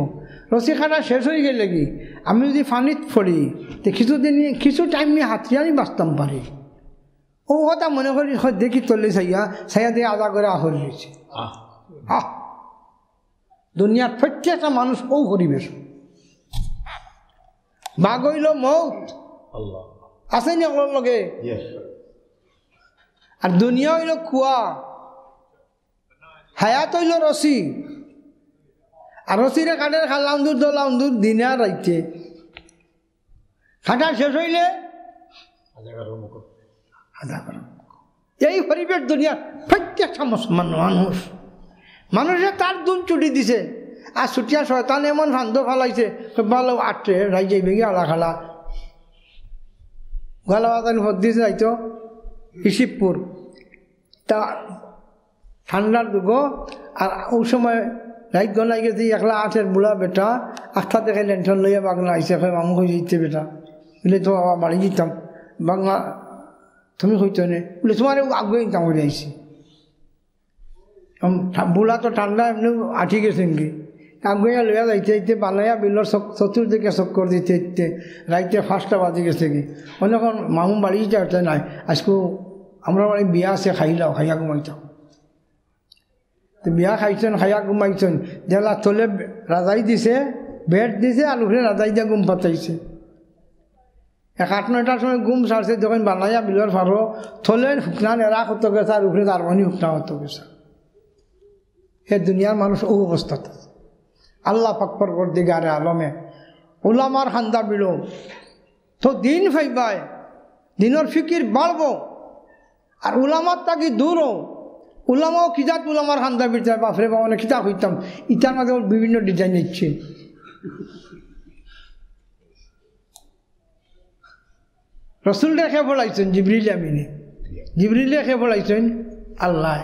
রসি খাটা শেষ হয়ে গেলে কি আমি যদি ফানিত পড়ি তো কিছুদিন কিছু টাইম নিয়ে হাতড়ি আমি বাঁচতাম পারি। ও কথা মনে করি দেখি তোলে সাইয়া সাইয়া দিয়ে আদা করে আহর হয়েছে। আহ দুনিয়ার প্রত্যেকটা মানুষ ও পরিবেশ। বাঘ হইল মৌত আছে নি ওর লগে, আর দুনিয়া হইল কুয়া, হায়াত হইল রসি, আর রসিরে কাঠের খালা উন্দুর দোলা উন্দুর দিনে আর রাইতে খাটা শেষ হইলে আধা কারণ। এই পরিবেশ দুনিয়ার প্রত্যেকটা মুসলমান মানুষ, মানুষে তার দুম ছুটি দিছে, আর ছুটিয়া শয়তান এমন ফান্দ ফালাইছে ভালো আটে রাই যাই বেগে আলা খালা গলা ভর দিছে রাইতো ইসিবপুর তা ঠান্ডার দুগো। আর ওই সময় রাইত গলাই গেছি একলা আঠের বুড়া বেটা আস্থা দেখে ল্যান্ঠন লইয়া বাংলা আইসে, মামু হয়ে যেতে বেটা বলে তো আমার বাড়ি যেতাম, বাংলা তুমি হইতো নে বলে তোমার আগে ইনতাম করে আইসি। বুড়া তো ঠান্ডা এমনি আঠি গেছেন কি আগুয়া লইয়া যাইতে যাইতে বানাইয়া বিলর চতুর্দিকে চক্কর দিতে দিতে রাইতে ফার্স্টটা বাজে গেছে কি অনেকক্ষণ মামু বাড়ি যেতে নাই, আজকে আমরা বাড়ি বিয়া আছে খাইলাও খাইয়া ঘুমাইতাম। তো বিয়া খাইছেন খাইয়া ঘুমাইছেন, জেলা তলে রাজাই দিছে বেড দিছে আর উঠে রাজাই দিয়ে ঘুম পাতাইছে। এক আট নয়টার সময় ঘুম সারছে, যখন বানাইয়া বিলর ফারো থলেন হুকনা এরা হতো গেছে আর উঠে দারমনি হুকনা হতো গেছে। এ দুনিয়ার মানুষ ও অবস্থাতে। আল্লাহ পাকপরবর দিগারে আলমে উলামার হান্দা বিলো তো দিন ফাইবায়, দিনের ফিকির বাড়বো, আর উলামার তাকে দূরও উলামাও কিজাত উলামার হান্দা বিড়তে বাফরে বা অনেক কিতাব হইতাম। ইটার মাঝে বিভিন্ন ডিজাইন নিচ্ছে, রসুল রেখে ফলাইছেন জিবরিল আমিনে, জিবরিল রেখে ফলাইছেন আল্লাহ।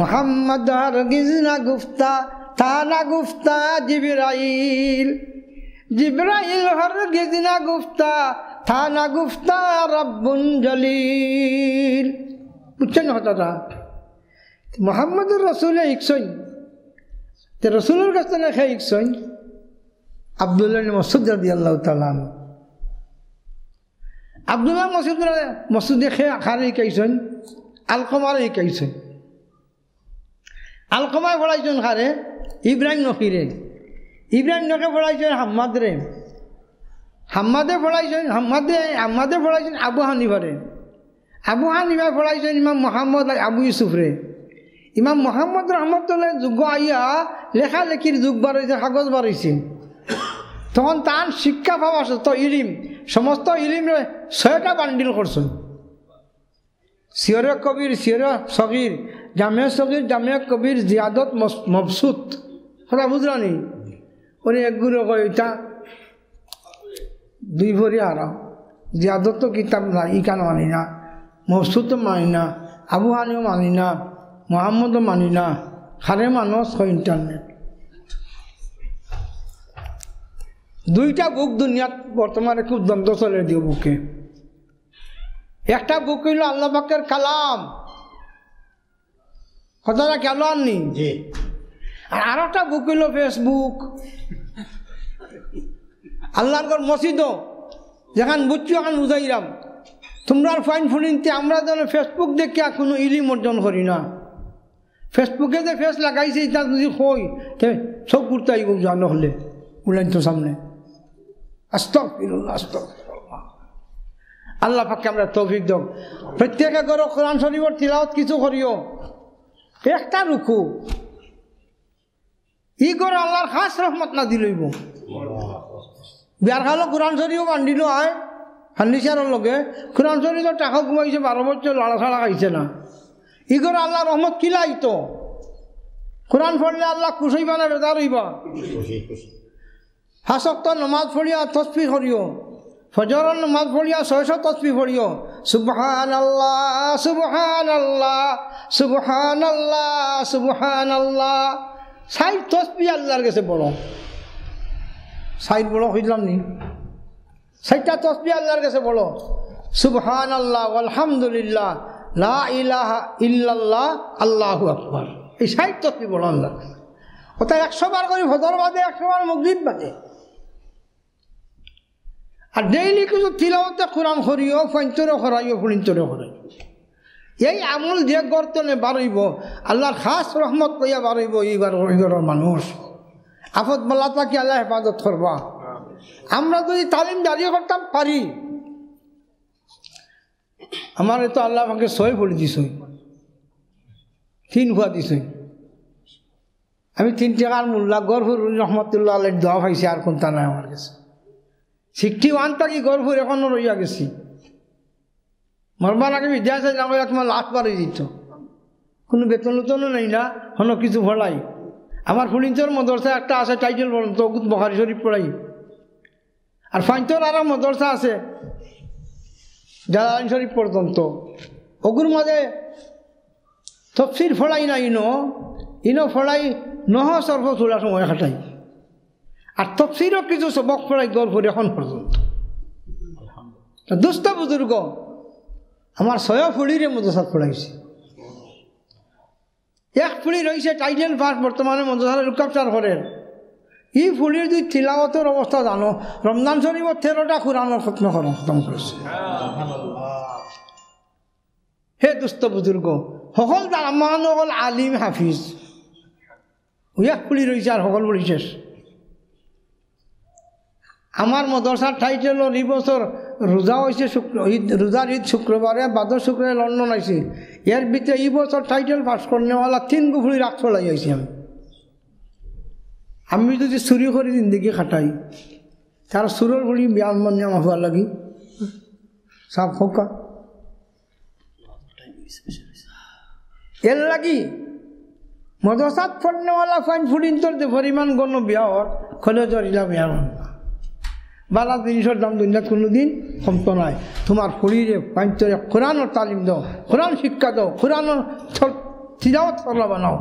মোহাম্মদ হারগিজ না গুফতা তা না গুফতা জিবরাইল, জিবরাইল হারগিজ না গুফতা তা না গুফতা রব্বুন জলিল। বুঝছেন কথাটা? মোহাম্মদুর রসুলে ইকসই তো রসুলের কাছে না খে ইকসই আবদুল্লাহ মসুদ রাদিয়াল্লাহু তাআলা আনহু, আবদুল্লাহ মসুদ মসুদে খে খারে ইকাইছেন আলকমারে ইকাইছেন, আলকমায় পড়াইছেন খারে ইব্রাহিম নকিরে, ইব্রাহিম নকে পড়াইছেন হাম্মাদ রে, হাম্মাদে পড়াইছেন হাম্মাদে হাম্মাদে পড়াইছেন আবু হানিফা রে, আবু হানিফা ফলাইছেন ইমাম মোহাম্মদ আবু ইউসুফ রে, ইমাম মোহাম্মদ রহমতুল্লাহ যুগ আইয়া লেখালেখির যুগ বার হয়েছে, কাগজ বার হয়েছে, তখন তার শিক্ষা ভাব আসে। তো ইলিম সমস্ত ইলিম ছয়টা বান্ডিল করছেন, সিয়র কবির, সিয়র সগির, জামে সগির, জামে কবির, জিয়াদত মবসুত। কথা বুঝলানি? উনি একগুলো কইটা দুই ভরি হারা জিয়াদত তো কিতাব না, ই কেন মানি না, মবসুত মানি না, আবু হানিও মানি না, মোহাম্মদও মানি না, খারে মানুষ হয় ইন্টারনেট। দুইটা বুক দুনিয়াত বর্তমানে খুব দ্বন্দ্ব চলে দিও বুকে। একটা বুক হইল আল্লাহ পাকের কালাম, কথাটা কেন আননি, আর আরেকটা বুক হইল ফেসবুক, আল্লাহর ঘর মসজিদও যেখান বুঝছি এখন বুঝাইলাম তোমরা ফাইন ফুনিতে। আমরা যেন ফেসবুক দেখে কোনো ইলিম অর্জন করি না। ফেসবুকে যে ফেস লাগাইছে এটা যদি হই সব ঘুরতে আইব, জানো হলে উলাইন তো সামনে। আস্তাগফিরুল্লাহ, আস্তাগফিরুল্লাহ। আল্লাহ পাককে আমরা তৌফিক দাও। প্রত্যেকে গরো কোরআন শরীফের তিলাওয়াত কিছু করিও, একটা রুকু ই গরো আল্লাহর খাস রহমত না দিলইব। বিয়ার খালো কোরআন শরীফও বান্ধিল হয় ফার্নিচারের লগে, কোরআন শরীফের টাকা ঘুমাইছে বারো বছর লাড়া ছাড়া খাইছে না, ই গরো আল্লাহর রহমত কিলাইতো। কোরআন পড়লে আল্লাহ খুশিবা না বেজার হইবা? হাসক্ত নমাজ পড়িয়া তসবি করিও, ফজরের নমাজ পড়িয়া ছয়শ তসবি পড়িও, সুবহানাল্লাহ সুবহানাল্লাহ সুবহানাল্লাহ সুবহানাল্লাহ। সাইড তসবি আল্লাহর কাছে বড়, সাইড বড় হইলাম নি, সাইডটা তসবি আল্লাহর কাছে বড়। সুবহানাল্লাহ আলহামদুলিল্লাহ লা ইলাহা ইল্লাল্লাহ আল্লাহু আকবার, এই সাইড তসবি বড় আল্লাহর কাছে। ওটা একশো বার করে ফজর বাজে, একশো বার মাগরিব বাজে। আর ডেইলি কিছু তিলাওয়াত কোরআন করিও, পঞ্চরে করাইও, পঞ্চরে করাইও। এই আমল যে গর্তনে বাড়িব আল্লাহর খাস রহমত কইয়া বাড়িব। এইবার ওইগরের মানুষ আফত বলা তাকে আল্লাহ হেফাজত করবা। আমরা যদি তালিম দাঁড়িয়ে করতাম পারি। আমার তো আল্লাহ আমাকে সই বলে দিছই, তিন খোয়া দিছই। আমি তিন টাকার মোল্লা গরফুর রহমতুল্লাহ আলের দোয়া পাইছি, আর কোনটা নাই আমার কাছে। সিক্সটি ওয়ান থাকি গরফুর এখনও রইয়া গেছি, মরবার আগে বিদ্যা চাইলাম তোমার লাশ বাড়ি দিত, কোনো বেতন উতনও নেই না, হলো কিছু ভলাই। আমার ফুলিঞ্চর মদরসা একটা আছে টাইটেল তগুত বখারি শরীফ পড়াই, আর ফাইঞ্চর আরও মদরসা আছে জালালাইন শরীফ পর্যন্ত। ওগুর মাঝে তফসির ফলাই না, ইনো ইনো ফলাই নহ সর্ব চোলা সময় খাটাই, আর তফসিরও কিছু সবক ফলাই গল্পের এখন পর্যন্ত। দুস্থ বুজুর্গ আমার ছয় ফুড়িরে মদরসাত ফলাইছে, এক ফুড়ি রয়েছে টাইটেল পাস বর্তমানে মদরসার রুকাবচার করেন। ই ফুড়ির যদি তিলাওয়াতের অবস্থা জানো, রমজান শরীফের তেরোটা কোরআনের খতম খতম করেছে। হে দুস্থ বুজুর্গ সকল জামান সকল আলিম হাফিজ এক ফুলি রয়েছে, আর সকল বলি শেষ। আমার মদরসার ঠাইতে এই বছর রোজা হয়েছে, শুক্র ঈদ, রোজার ঈদ শুক্রবারে, বাদর শুক্রবারে লন্ডন আইছে। এর ভিতরে এই বছর টাইটেল পাস করেওয়ালা তিন গুফুলি রাগ চলাই আইছি। আমি আমি যদি চুরি করে জিন্দগি খাটাই, তার চুরের বলি ব্যায়াম মানে আমার হওয়ার লাগি সাপ হোকা। এর লাগি মদরসাত ফোনওয়ালা ফাইন ফুডিন তোর যে পরিমাণ গণ্য বিয়াহর খোলেজর ইলা বিয়াহ বালা জিনিসের দাম দুনিয়া কোনোদিন কমত নাই। তোমার শরীরে পাঞ্চরে কোরআনের তালিম দাও, কোরআন শিক্ষা দাও, কোরআন থিরাওয়াত বানাও।